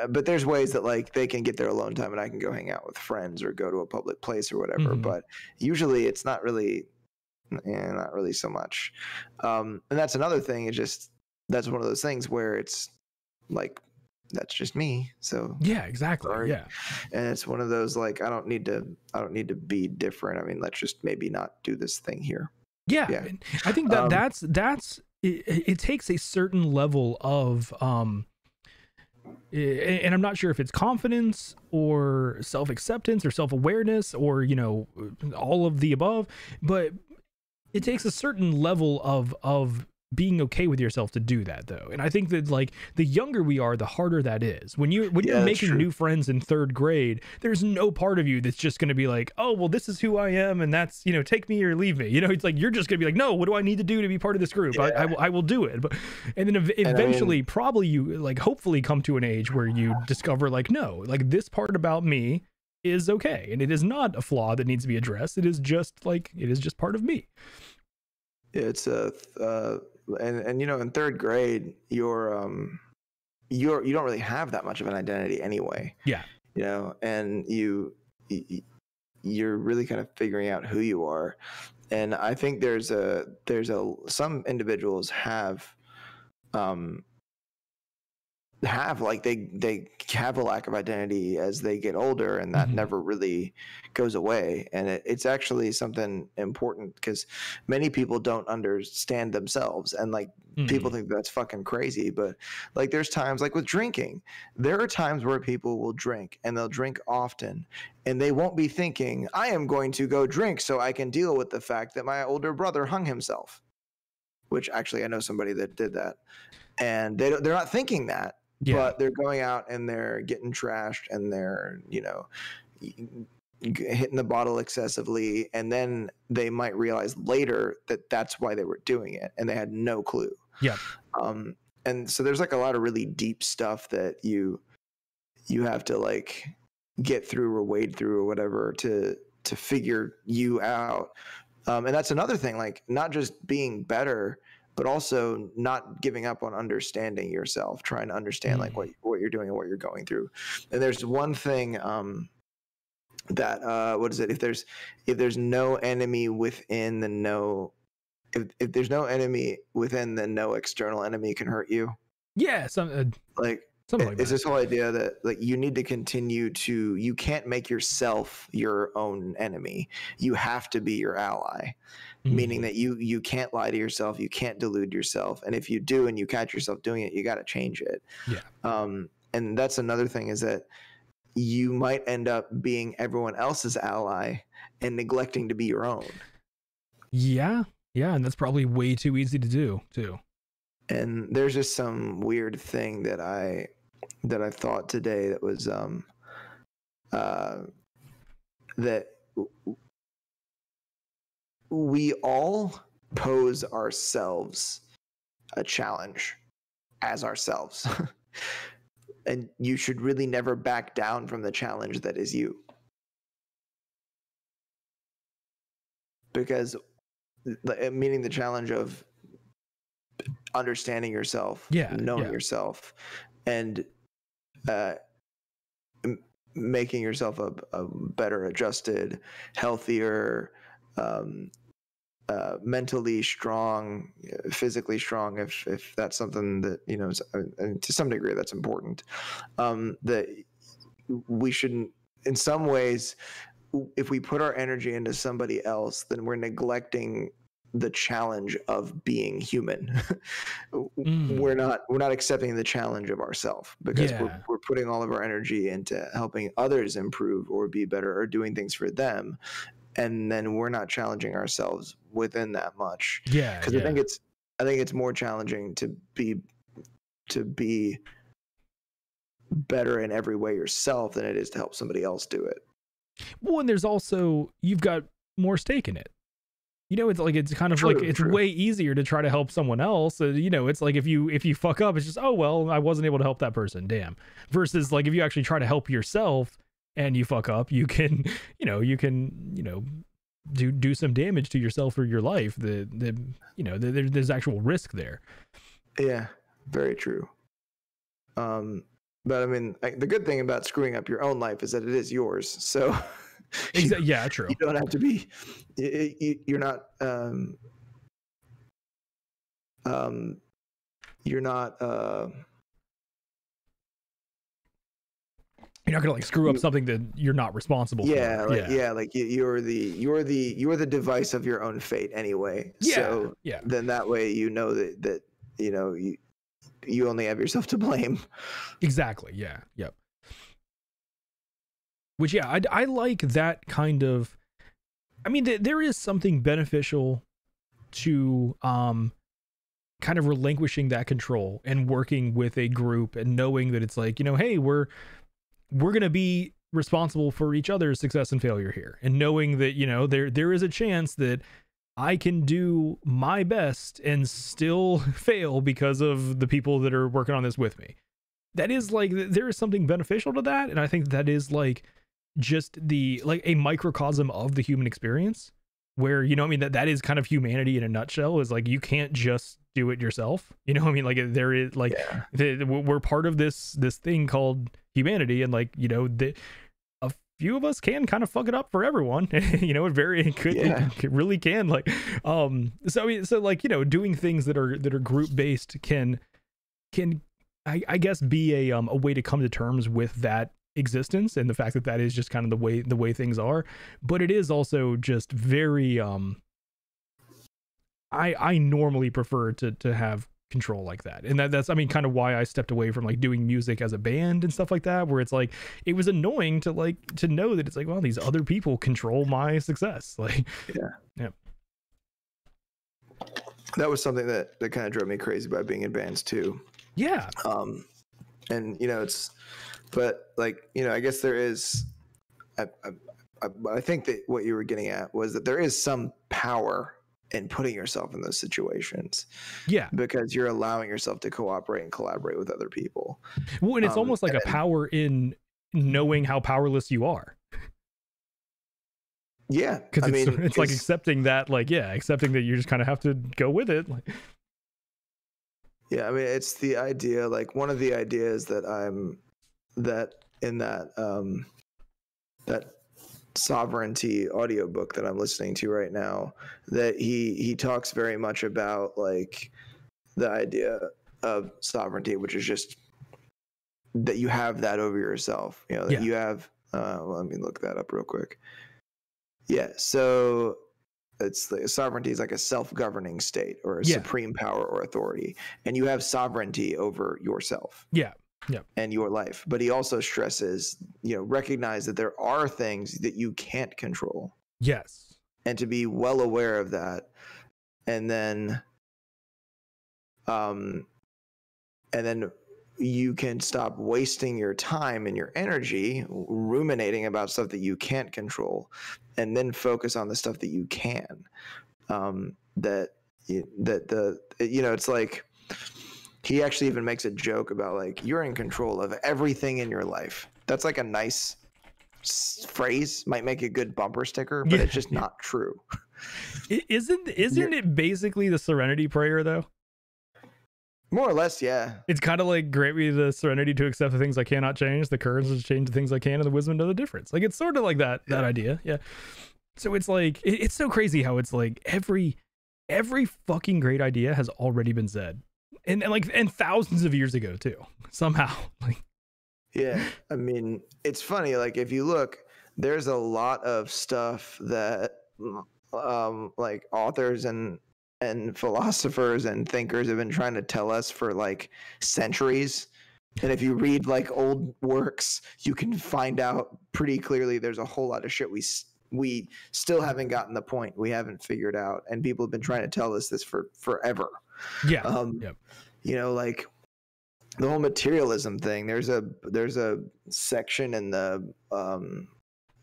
but there's ways that like they can get their alone time and I can go hang out with friends or go to a public place or whatever. Mm-hmm. But usually it's not really, eh, not really so much. Um, and that's another thing. It's just, that's one of those things where it's like, that's just me. So yeah, exactly. Sorry. Yeah. And it's one of those, like, I don't need to, I don't need to be different. I mean, let's just maybe not do this thing here. Yeah, yeah. I think that um, that's that's it, it takes a certain level of um and I'm not sure if it's confidence or self-acceptance or self-awareness or, you know, all of the above, but it takes a certain level of of being okay with yourself to do that, though. And I think that, like, the younger we are, the harder that is. When you when yeah, you're making true. new friends in third grade, there's no part of you that's just going to be like, oh, well, this is who I am, and that's, you know, take me or leave me. You know, it's like you're just going to be like, no, what do I need to do to be part of this group? Yeah. I, I, will, I will do it. But and then ev eventually, and I mean, probably you like hopefully come to an age where you discover, like, no, like this part about me is okay, and it is not a flaw that needs to be addressed. It is just like it is just part of me. It's a. Uh... And, and, you know, in third grade, you're, um, you're, you don't really have that much of an identity anyway. Yeah. You know, and you, you're really kind of figuring out who you are. And I think there's a, there's a, some individuals have, um, have like they, they have a lack of identity as they get older, and that mm-hmm. never really goes away. And it, it's actually something important, because many people don't understand themselves, and like mm-hmm. people think that's fucking crazy. But like, there's times like with drinking, there are times where people will drink, and they'll drink often, and they won't be thinking, I am going to go drink so I can deal with the fact that my older brother hung himself, which actually I know somebody that did that, and they don't, they're not thinking that. Yeah. But they're going out and they're getting trashed and they're, you know, hitting the bottle excessively. And then they might realize later that that's why they were doing it. And they had no clue. Yeah. Um, and so there's like a lot of really deep stuff that you, you have to like get through or wade through or whatever to, to figure you out. Um, and that's another thing, like not just being better, but also not giving up on understanding yourself, trying to understand like what, what you're doing and what you're going through. And there's one thing um, that, uh, what is it? If there's, if there's no enemy within the no, if, if there's no enemy within the no external enemy can hurt you. Yeah. Some, uh, like, something like it's that. This whole idea that like you need to continue to, you can't make yourself your own enemy. You have to be your ally. Mm-hmm. Meaning that you you can't lie to yourself, you can't delude yourself, and if you do and you catch yourself doing it, you got to change it. Yeah. Um, and that's another thing is that you might end up being everyone else's ally and neglecting to be your own. Yeah, yeah, and that's probably way too easy to do too. And there's just some weird thing that I that I thought today that was um uh that. We all pose ourselves a challenge as ourselves. And you should really never back down from the challenge that is you. Because, meaning the challenge of understanding yourself, yeah, knowing yeah. yourself, and uh, making yourself a, a better adjusted, healthier, um, uh, mentally strong, physically strong, if, if that's something that, you know, and to some degree that's important, um, that we shouldn't, in some ways, if we put our energy into somebody else, then we're neglecting the challenge of being human. Mm. We're not, we're not accepting the challenge of ourselves because yeah. we're, we're putting all of our energy into helping others improve or be better or doing things for them. And then we're not challenging ourselves within that much. Yeah. Cause yeah. I think it's, I think it's more challenging to be, to be better in every way yourself than it is to help somebody else do it. Well, and there's also, you've got more stake in it. You know, it's like, it's kind of true, like, it's true. Way easier to try to help someone else. Uh, you know, it's like, if you, if you fuck up, it's just, oh, well, I wasn't able to help that person. Damn. Versus like, if you actually try to help yourself, and you fuck up, you can, you know, you can, you know, do, do some damage to yourself or your life. The, the, you know, the, the, there's actual risk there. Yeah, very true. Um, but I mean, I, the good thing about screwing up your own life is that it is yours. So you, yeah, true. You don't have to be, you, you're not, um, um, you're not, uh, you're not gonna like screw up something that you're not responsible yeah, for. Like, yeah, yeah, like you, you're the you're the you're the device of your own fate anyway. Yeah, so yeah. Then that way you know that that you know you you only have yourself to blame. Exactly. Yeah. Yep. Which yeah, I I like that kind of. I mean, th there is something beneficial to um, kind of relinquishing that control and working with a group and knowing that it's like, you know, hey, we're we're going to be responsible for each other's success and failure here. And knowing that, you know, there, there is a chance that I can do my best and still fail because of the people that are working on this with me. That is like, there is something beneficial to that. And I think that is like just the, like a microcosm of the human experience where, you know, I mean, that, that is kind of humanity in a nutshell, is like, you can't just do it yourself. You know what I mean? Like there is like, yeah. the, we're part of this, this thing called humanity, and like, you know, the, a few of us can kind of fuck it up for everyone. You know, it very it could yeah. it really can like um so so like, you know, doing things that are that are group based can can I, I guess be a um a way to come to terms with that existence and the fact that that is just kind of the way the way things are. But it is also just very um I I normally prefer to to have control like that. And that, that's, I mean, kind of why I stepped away from like doing music as a band and stuff like that, where it's like, it was annoying to like, to know that it's like, well, these other people control my success. Like, yeah. yeah. That was something that, that kind of drove me crazy about being in bands too. Yeah. Um, And, you know, it's, but like, you know, I guess there is, I, I, I think that what you were getting at was that there is some power in putting yourself in those situations. Yeah. Because you're allowing yourself to cooperate and collaborate with other people. Well, and it's um, almost like a power in knowing how powerless you are. Yeah. Cause I it's, mean, it's like accepting that, like, yeah, accepting that you just kind of have to go with it. Like, yeah, I mean, it's the idea, like one of the ideas that I'm, that in that, um, that Sovereignty audiobook that I'm listening to right now, that he, he talks very much about like the idea of sovereignty, which is just that you have that over yourself, you know, that yeah. you have, uh, well, let me look that up real quick. Yeah. So it's like sovereignty is like a self-governing state or a yeah. supreme power or authority, and you have sovereignty over yourself. Yeah. Yeah. And your life. But he also stresses, you know, recognize that there are things that you can't control. Yes. And to be well aware of that. And then, um, and then you can stop wasting your time and your energy ruminating about stuff that you can't control, and then focus on the stuff that you can. Um, that, that the, you know, it's like, he actually even makes a joke about like, you're in control of everything in your life. That's like a nice phrase, might make a good bumper sticker, but yeah. it's just not true. Isn't, isn't it basically the Serenity Prayer though? More or less. Yeah. It's kind of like, grant me the serenity to accept the things I cannot change, the courage to change the things I can, and the wisdom to know the difference. Like, it's sort of like that, yeah. that idea. Yeah. So it's like, it, it's so crazy how it's like every, every fucking great idea has already been said. And, and like, and thousands of years ago too, somehow. Like, yeah. I mean, it's funny. Like, if you look, there's a lot of stuff that, um, like authors and, and philosophers and thinkers have been trying to tell us for like centuries. And if you read like old works, you can find out pretty clearly there's a whole lot of shit we we still haven't gotten the point. We haven't figured out. And people have been trying to tell us this for forever. Yeah. Um, yep. You know, like the whole materialism thing, there's a, there's a section in the, um,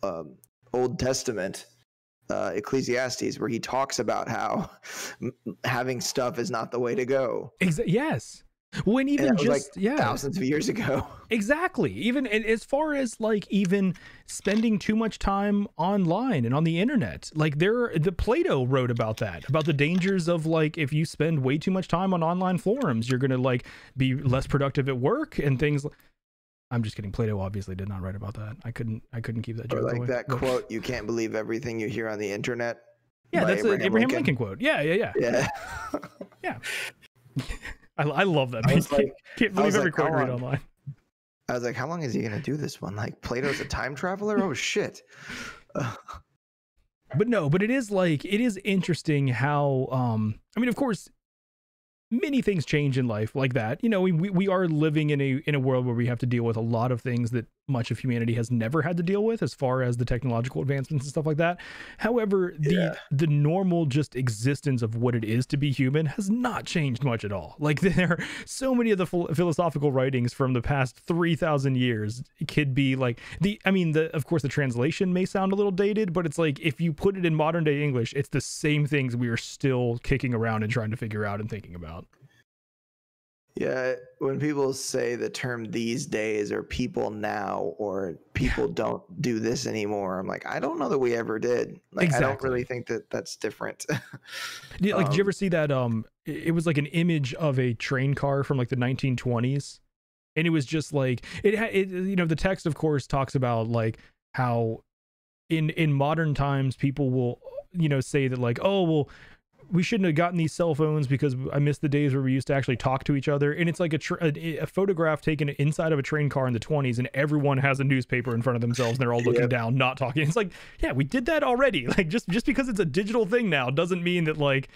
uh, Old Testament, uh, Ecclesiastes, where he talks about how having stuff is not the way to go. Exa yes. When even and that just, was like yeah, thousands of years ago. Exactly. Even and as far as like, even spending too much time online and on the internet, like there, the Plato wrote about that, about the dangers of like, if you spend way too much time on online forums, you're going to like be less productive at work and things. Like, I'm just kidding. Plato obviously did not write about that. I couldn't, I couldn't keep that joke. Or like away. That quote, you can't believe everything you hear on the internet. Yeah. That's an Abraham, Abraham Lincoln. Lincoln quote. Yeah. Yeah. Yeah. Yeah. Yeah. I, I love that. I like, can't, can't believe every quote read online. I was like, how long is he going to do this one? Like, Plato's a time traveler? Oh, shit. Uh. But no, but it is like, it is interesting how, um, I mean, of course, many things change in life like that. You know, we, we, we are living in a, in a world where we have to deal with a lot of things that much of humanity has never had to deal with as far as the technological advancements and stuff like that. However, the, yeah. the normal just existence of what it is to be human has not changed much at all. Like, there are so many of the philosophical writings from the past three thousand years could be like the, I mean, the, of course the translation may sound a little dated, but it's like, if you put it in modern day English, it's the same things we are still kicking around and trying to figure out and thinking about. Yeah, when people say the term these days or people now or people don't do this anymore, I'm like, I don't know that we ever did. Like, exactly. I don't really think that that's different. Yeah, like, um, did you ever see that? Um, it was like an image of a train car from like the nineteen twenties. And it was just like, it, it you know, the text, of course, talks about like how in, in modern times people will, you know, say that like, oh, well, we shouldn't have gotten these cell phones because I miss the days where we used to actually talk to each other. And it's like a, tr a, a photograph taken inside of a train car in the twenties, and everyone has a newspaper in front of themselves and they're all looking yep. down, not talking. It's like, yeah, we did that already. Like, just, just because it's a digital thing now doesn't mean that like,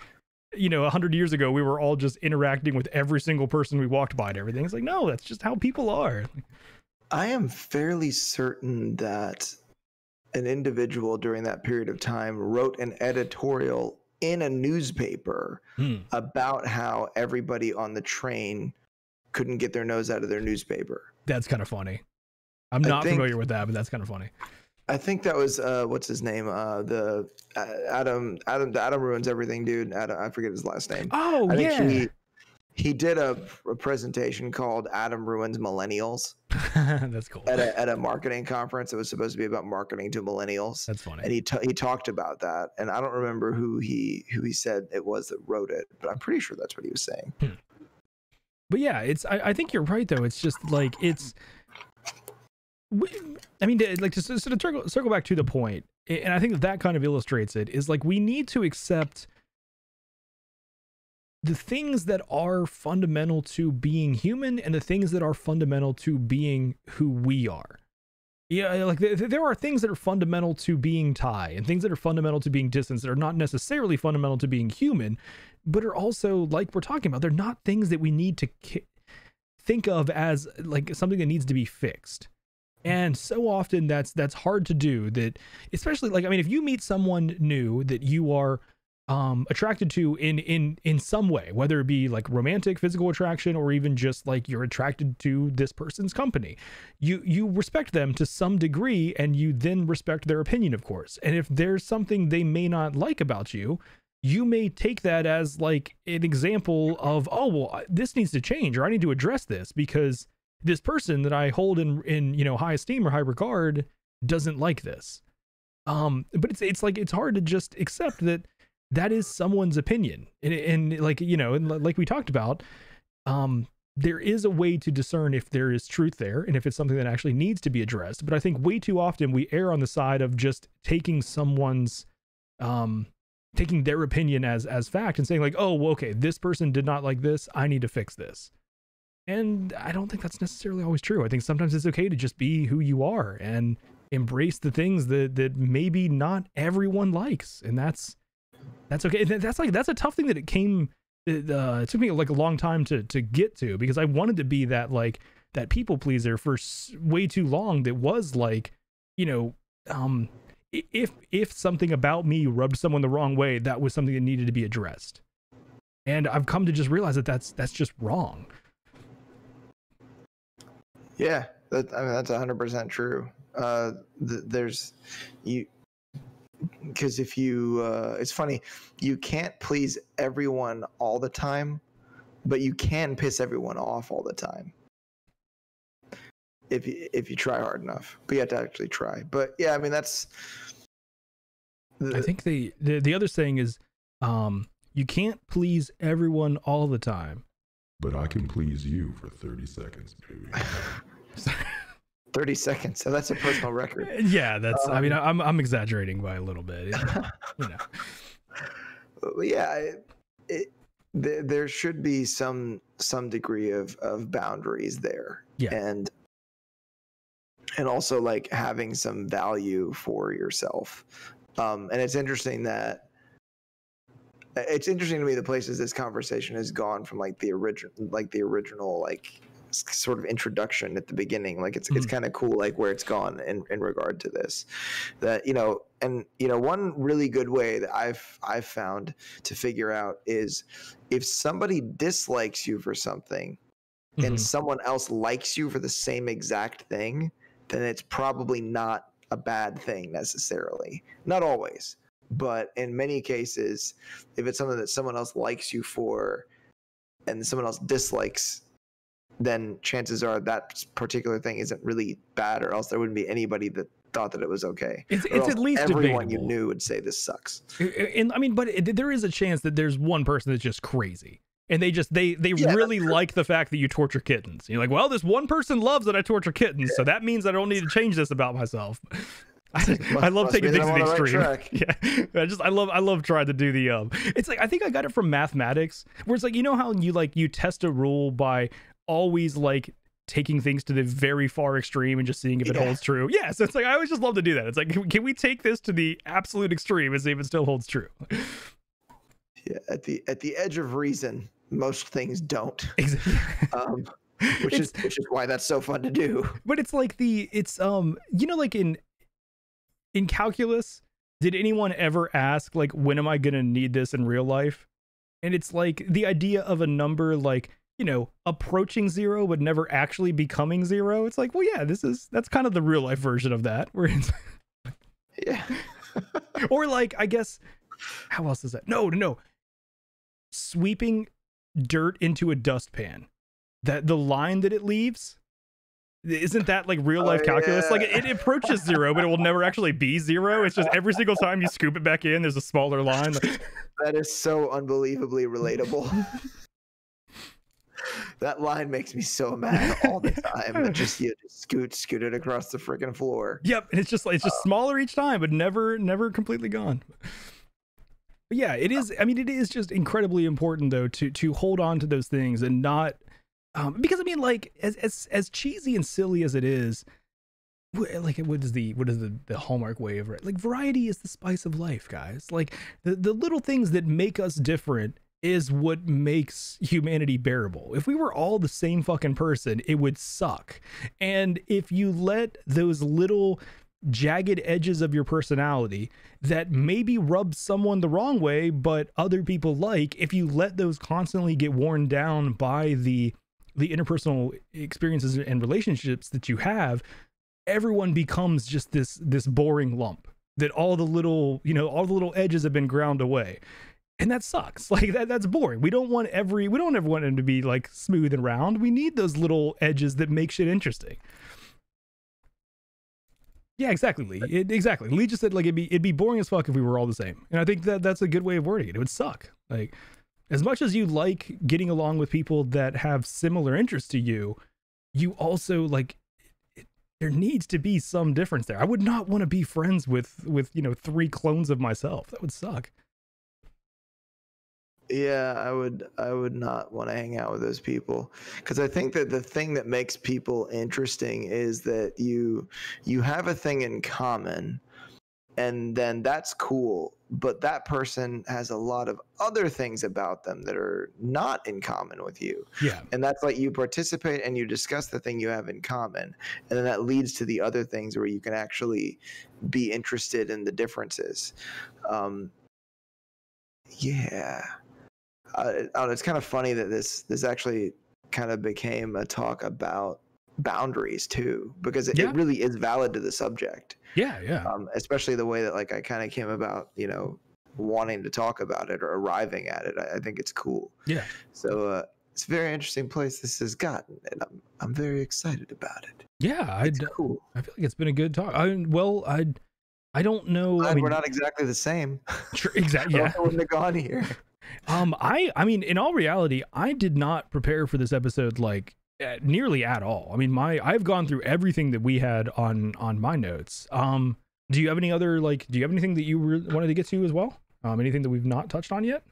you know, a hundred years ago, we were all just interacting with every single person we walked by and everything. It's like, no, that's just how people are. I am fairly certain that an individual during that period of time wrote an editorial in a newspaper hmm. about how everybody on the train couldn't get their nose out of their newspaper. That's kind of funny. I'm not think, familiar with that, but that's kind of funny. I think that was uh, what's his name? Uh, the uh, Adam Adam the Adam Ruins Everything dude. Adam, I forget his last name. Oh I yeah. Think he, He did a, a presentation called Adam Ruins Millennials. That's cool. At a, at a marketing conference. It was supposed to be about marketing to millennials. That's funny. And he, t he talked about that. And I don't remember who he, who he said it was that wrote it, but I'm pretty sure that's what he was saying. Hmm. But yeah, it's, I, I think you're right though. It's just like, it's, I mean, like just, just to circle, circle back to the point, and I think that that kind of illustrates it, is like, we need to accept the things that are fundamental to being human and the things that are fundamental to being who we are. Yeah, like th there are things that are fundamental to being Ty and things that are fundamental to being distance that are not necessarily fundamental to being human, but are also, like we're talking about, they're not things that we need to ki think of as like something that needs to be fixed. And so often that's, that's hard to do, that especially like, I mean, if you meet someone new that you are Um, attracted to in in in some way, whether it be like romantic, physical attraction, or even just like you're attracted to this person's company, you you respect them to some degree, and you then respect their opinion, of course. And if there's something they may not like about you, you may take that as like an example of, oh well, this needs to change, or I need to address this because this person that I hold in in you know high esteem or high regard doesn't like this. Um, but it's it's like it's hard to just accept that. That is someone's opinion. And, and like, you know, and like we talked about, um, there is a way to discern if there is truth there and if it's something that actually needs to be addressed. But I think way too often we err on the side of just taking someone's, um, taking their opinion as, as fact and saying like, oh, well, okay, this person did not like this. I need to fix this. And I don't think that's necessarily always true. I think sometimes it's okay to just be who you are and embrace the things that, that maybe not everyone likes. And that's, That's okay. That's like, that's a tough thing that it came, uh, it took me like a long time to, to get to, because I wanted to be that, like that people pleaser for way too long. That was like, you know, um, if, if something about me rubbed someone the wrong way, that was something that needed to be addressed. And I've come to just realize that that's, that's just wrong. Yeah. That, I mean, that's a hundred percent true. Uh, th there's you, Because if you, uh, it's funny, you can't please everyone all the time, but you can piss everyone off all the time. If you, if you try hard enough, but you have to actually try. But yeah, I mean, that's. The, I think the, the, the other thing is, um, you can't please everyone all the time. But I can please you for thirty seconds, baby. thirty seconds. So that's a personal record. Yeah, that's. Um, I mean, I'm I'm exaggerating by a little bit. You know. You know. Yeah, it, it, th there should be some some degree of of boundaries there. Yeah, and and also like having some value for yourself. Um, and it's interesting that it's interesting to me the places this conversation has gone from like the original, like the original, like. sort of introduction at the beginning. Like it's, mm-hmm. it's kind of cool, like where it's gone in, in regard to this, that, you know, and you know, one really good way that I've, I've found to figure out is if somebody dislikes you for something, mm-hmm. and someone else likes you for the same exact thing, then it's probably not a bad thing necessarily. Not always, but in many cases, if it's something that someone else likes you for and someone else dislikes, then chances are that particular thing isn't really bad, or else there wouldn't be anybody that thought that it was okay. It's, it's at least everyone debatable. You knew would say this sucks. And, and I mean, but it, there is a chance that there's one person that's just crazy, and they just they they yeah, really like the fact that you torture kittens. And you're like, well, this one person loves that I torture kittens, yeah. so that means I don't need to change this about myself. I, I love taking things to the extreme. Right yeah, I just I love I love trying to do the um. It's like I think I got it from mathematics, where it's like you know how you like you test a rule by always like taking things to the very far extreme and just seeing if it yeah. holds true. Yeah, so it's like I always just love to do that. It's like, can we take this to the absolute extreme and see if it still holds true? Yeah, at the at the edge of reason, most things don't. Exactly. Um, which it's, is which is why that's so fun to do. But it's like the it's um you know like in in calculus, did anyone ever ask like when am I gonna need this in real life? And it's like the idea of a number like you know, approaching zero but never actually becoming zero. It's like, well, yeah, this is, that's kind of the real life version of that. Where it's yeah. Or like, I guess, how else is that? No, no, sweeping dirt into a dustpan. That the line that it leaves, isn't that like real life oh, calculus? Yeah. Like it, it approaches zero, but it will never actually be zero. It's just every single time you scoop it back in, there's a smaller line. That is so unbelievably relatable. That line makes me so mad all the time. It just, you just scoot, scoot it across the freaking floor. Yep, and it's just it's just uh, smaller each time, but never, never completely gone. But yeah, it is. I mean, it is just incredibly important though to to hold on to those things and not. Um, because I mean, like, as as as cheesy and silly as it is, like, what is the what is the the hallmark way of it? Like, variety is the spice of life, guys. Like, the the little things that make us different is what makes humanity bearable. If we were all the same fucking person, it would suck. And if you let those little jagged edges of your personality that maybe rub someone the wrong way, but other people like, if you let those constantly get worn down by the the interpersonal experiences and relationships that you have, everyone becomes just this, this boring lump that all the little, you know, all the little edges have been ground away. And that sucks. Like that, that's boring. We don't want every, we don't ever want it to be like smooth and round. We need those little edges that make shit interesting. Yeah, exactly, Lee. It, exactly. Lee just said like, it'd be, it'd be boring as fuck if we were all the same. And I think that that's a good way of wording it. It would suck. Like, as much as you like getting along with people that have similar interests to you, you also like, it, there needs to be some difference there. I would not want to be friends with, with, you know, three clones of myself. That would suck. Yeah, I would, I would not want to hang out with those people, because I think that the thing that makes people interesting is that you, you have a thing in common. And then that's cool, but that person has a lot of other things about them that are not in common with you. Yeah. And that's like you participate and you discuss the thing you have in common. And then that leads to the other things where you can actually be interested in the differences. Um, yeah. I, I know, it's kind of funny that this, this actually kind of became a talk about boundaries too, because it, yeah. it really is valid to the subject. Yeah, yeah. Um, especially the way that like I kind of came about, you know, wanting to talk about it or arriving at it. I, I think it's cool. Yeah. So uh, it's a very interesting place this has gotten, and I'm I'm very excited about it. Yeah, it's I'd, cool. I feel like it's been a good talk. I well, I I don't know. I mean, we're not exactly the same. True, exactly. Yeah. I wouldn't have gone here. Um, I I mean, in all reality, I did not prepare for this episode like. Nearly at all. I mean, my I've gone through everything that we had on on my notes. Um, do you have any other like? Do you have anything that you re wanted to get to as well? Um, anything that we've not touched on yet?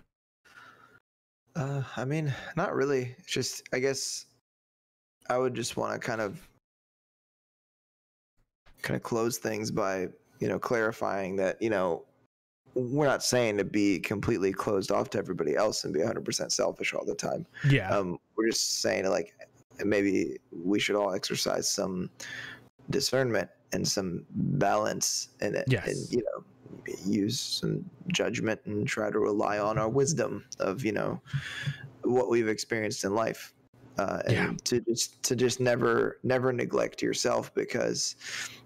Uh, I mean, not really. It's just I guess I would just want to kind of kind of close things by you know clarifying that you know we're not saying to be completely closed off to everybody else and be one hundred percent selfish all the time. Yeah. Um, we're just saying like. Maybe we should all exercise some discernment and some balance in it, yes. and you know, use some judgment and try to rely on our wisdom of you know what we've experienced in life, uh, and yeah. to just to just never never neglect yourself, because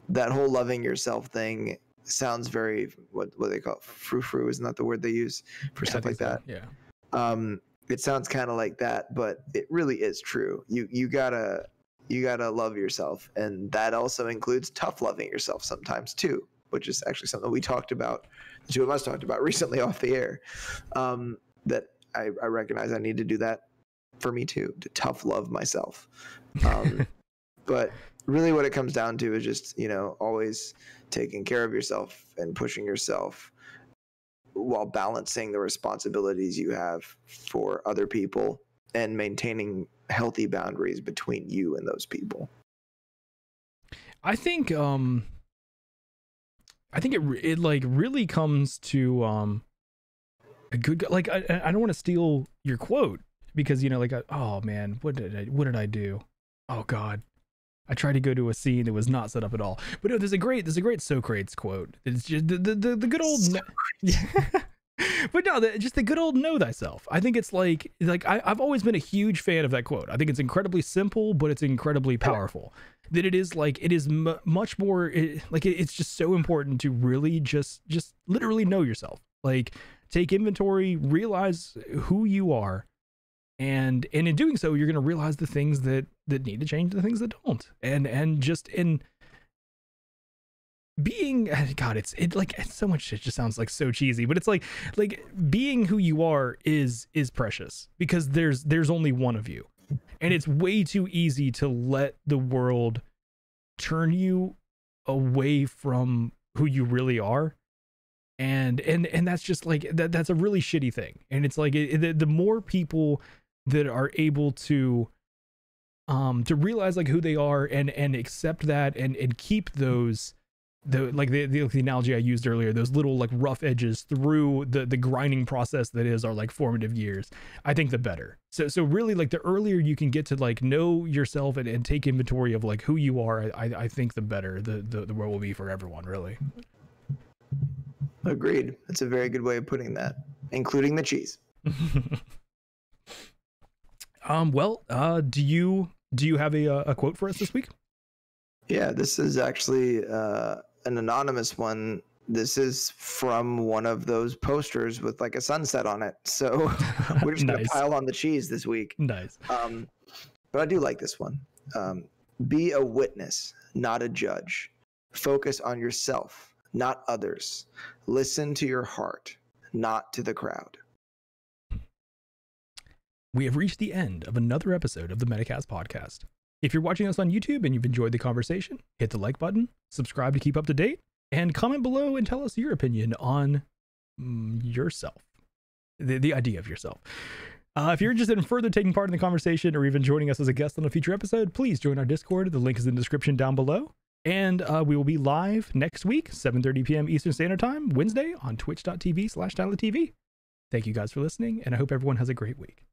that whole loving yourself thing sounds very what what they call frou frou, isn't that the word they use for yeah, stuff like that? So. Yeah. Um, It sounds kind of like that, but it really is true. You you gotta you gotta love yourself, and that also includes tough loving yourself sometimes too, which is actually something we talked about, the two of us talked about recently off the air. Um, that I, I recognize I need to do that for me too, to tough love myself. Um, but really, what it comes down to is just you know always taking care of yourself and pushing yourself, while balancing the responsibilities you have for other people and maintaining healthy boundaries between you and those people. I think, um, I think it, it like really comes to, um, a good, like, I, I don't want to steal your quote because, you know, like, I, oh man, what did I, what did I do? Oh God. I tried to go to a scene that was not set up at all. But no, there's a great, there's a great Socrates quote. It's just the the, the, the good old, yeah. But no, the, just the good old know thyself. I think it's like, like I, I've always been a huge fan of that quote. I think it's incredibly simple, but it's incredibly powerful. That it is like, it is m much more it, like, it, it's just so important to really just, just literally know yourself. Like, take inventory, realize who you are. And, and in doing so, you're going to realize the things that, that need to change, the things that don't. And, and just in being, God, it's it like, it's so much, it just sounds like so cheesy, but it's like, like being who you are is, is precious, because there's, there's only one of you. And it's way too easy to let the world turn you away from who you really are. And, and, and that's just like, that, that's a really shitty thing. And it's like, it, the, the more people that are able to, um, to realize like who they are and, and accept that and, and keep those, the, like the, the, the analogy I used earlier, those little like rough edges through the, the grinding process that is our like formative years, I think the better. So, so really like the earlier you can get to like know yourself and, and take inventory of like who you are, I, I think the better the, the, the world will be for everyone, really. Agreed. That's a very good way of putting that, including the cheese. um, well, uh, do you, do you have a, a quote for us this week? Yeah, this is actually, uh, an anonymous one. This is from one of those posters with like a sunset on it. So we're just nice. Going to pile on the cheese this week. Nice. Um, but I do like this one. Um, be a witness, not a judge. Focus on yourself, not others. Listen to your heart, not to the crowd. We have reached the end of another episode of the MetaCast podcast. If you're watching us on YouTube and you've enjoyed the conversation, hit the like button, subscribe to keep up to date, and comment below and tell us your opinion on mm, yourself, the, the idea of yourself. Uh, if you're interested in further taking part in the conversation or even joining us as a guest on a future episode, please join our Discord. The link is in the description down below. And uh, we will be live next week, seven thirty p m Eastern Standard Time, Wednesday on twitch dot t v slash Tyla T V. Thank you guys for listening, and I hope everyone has a great week.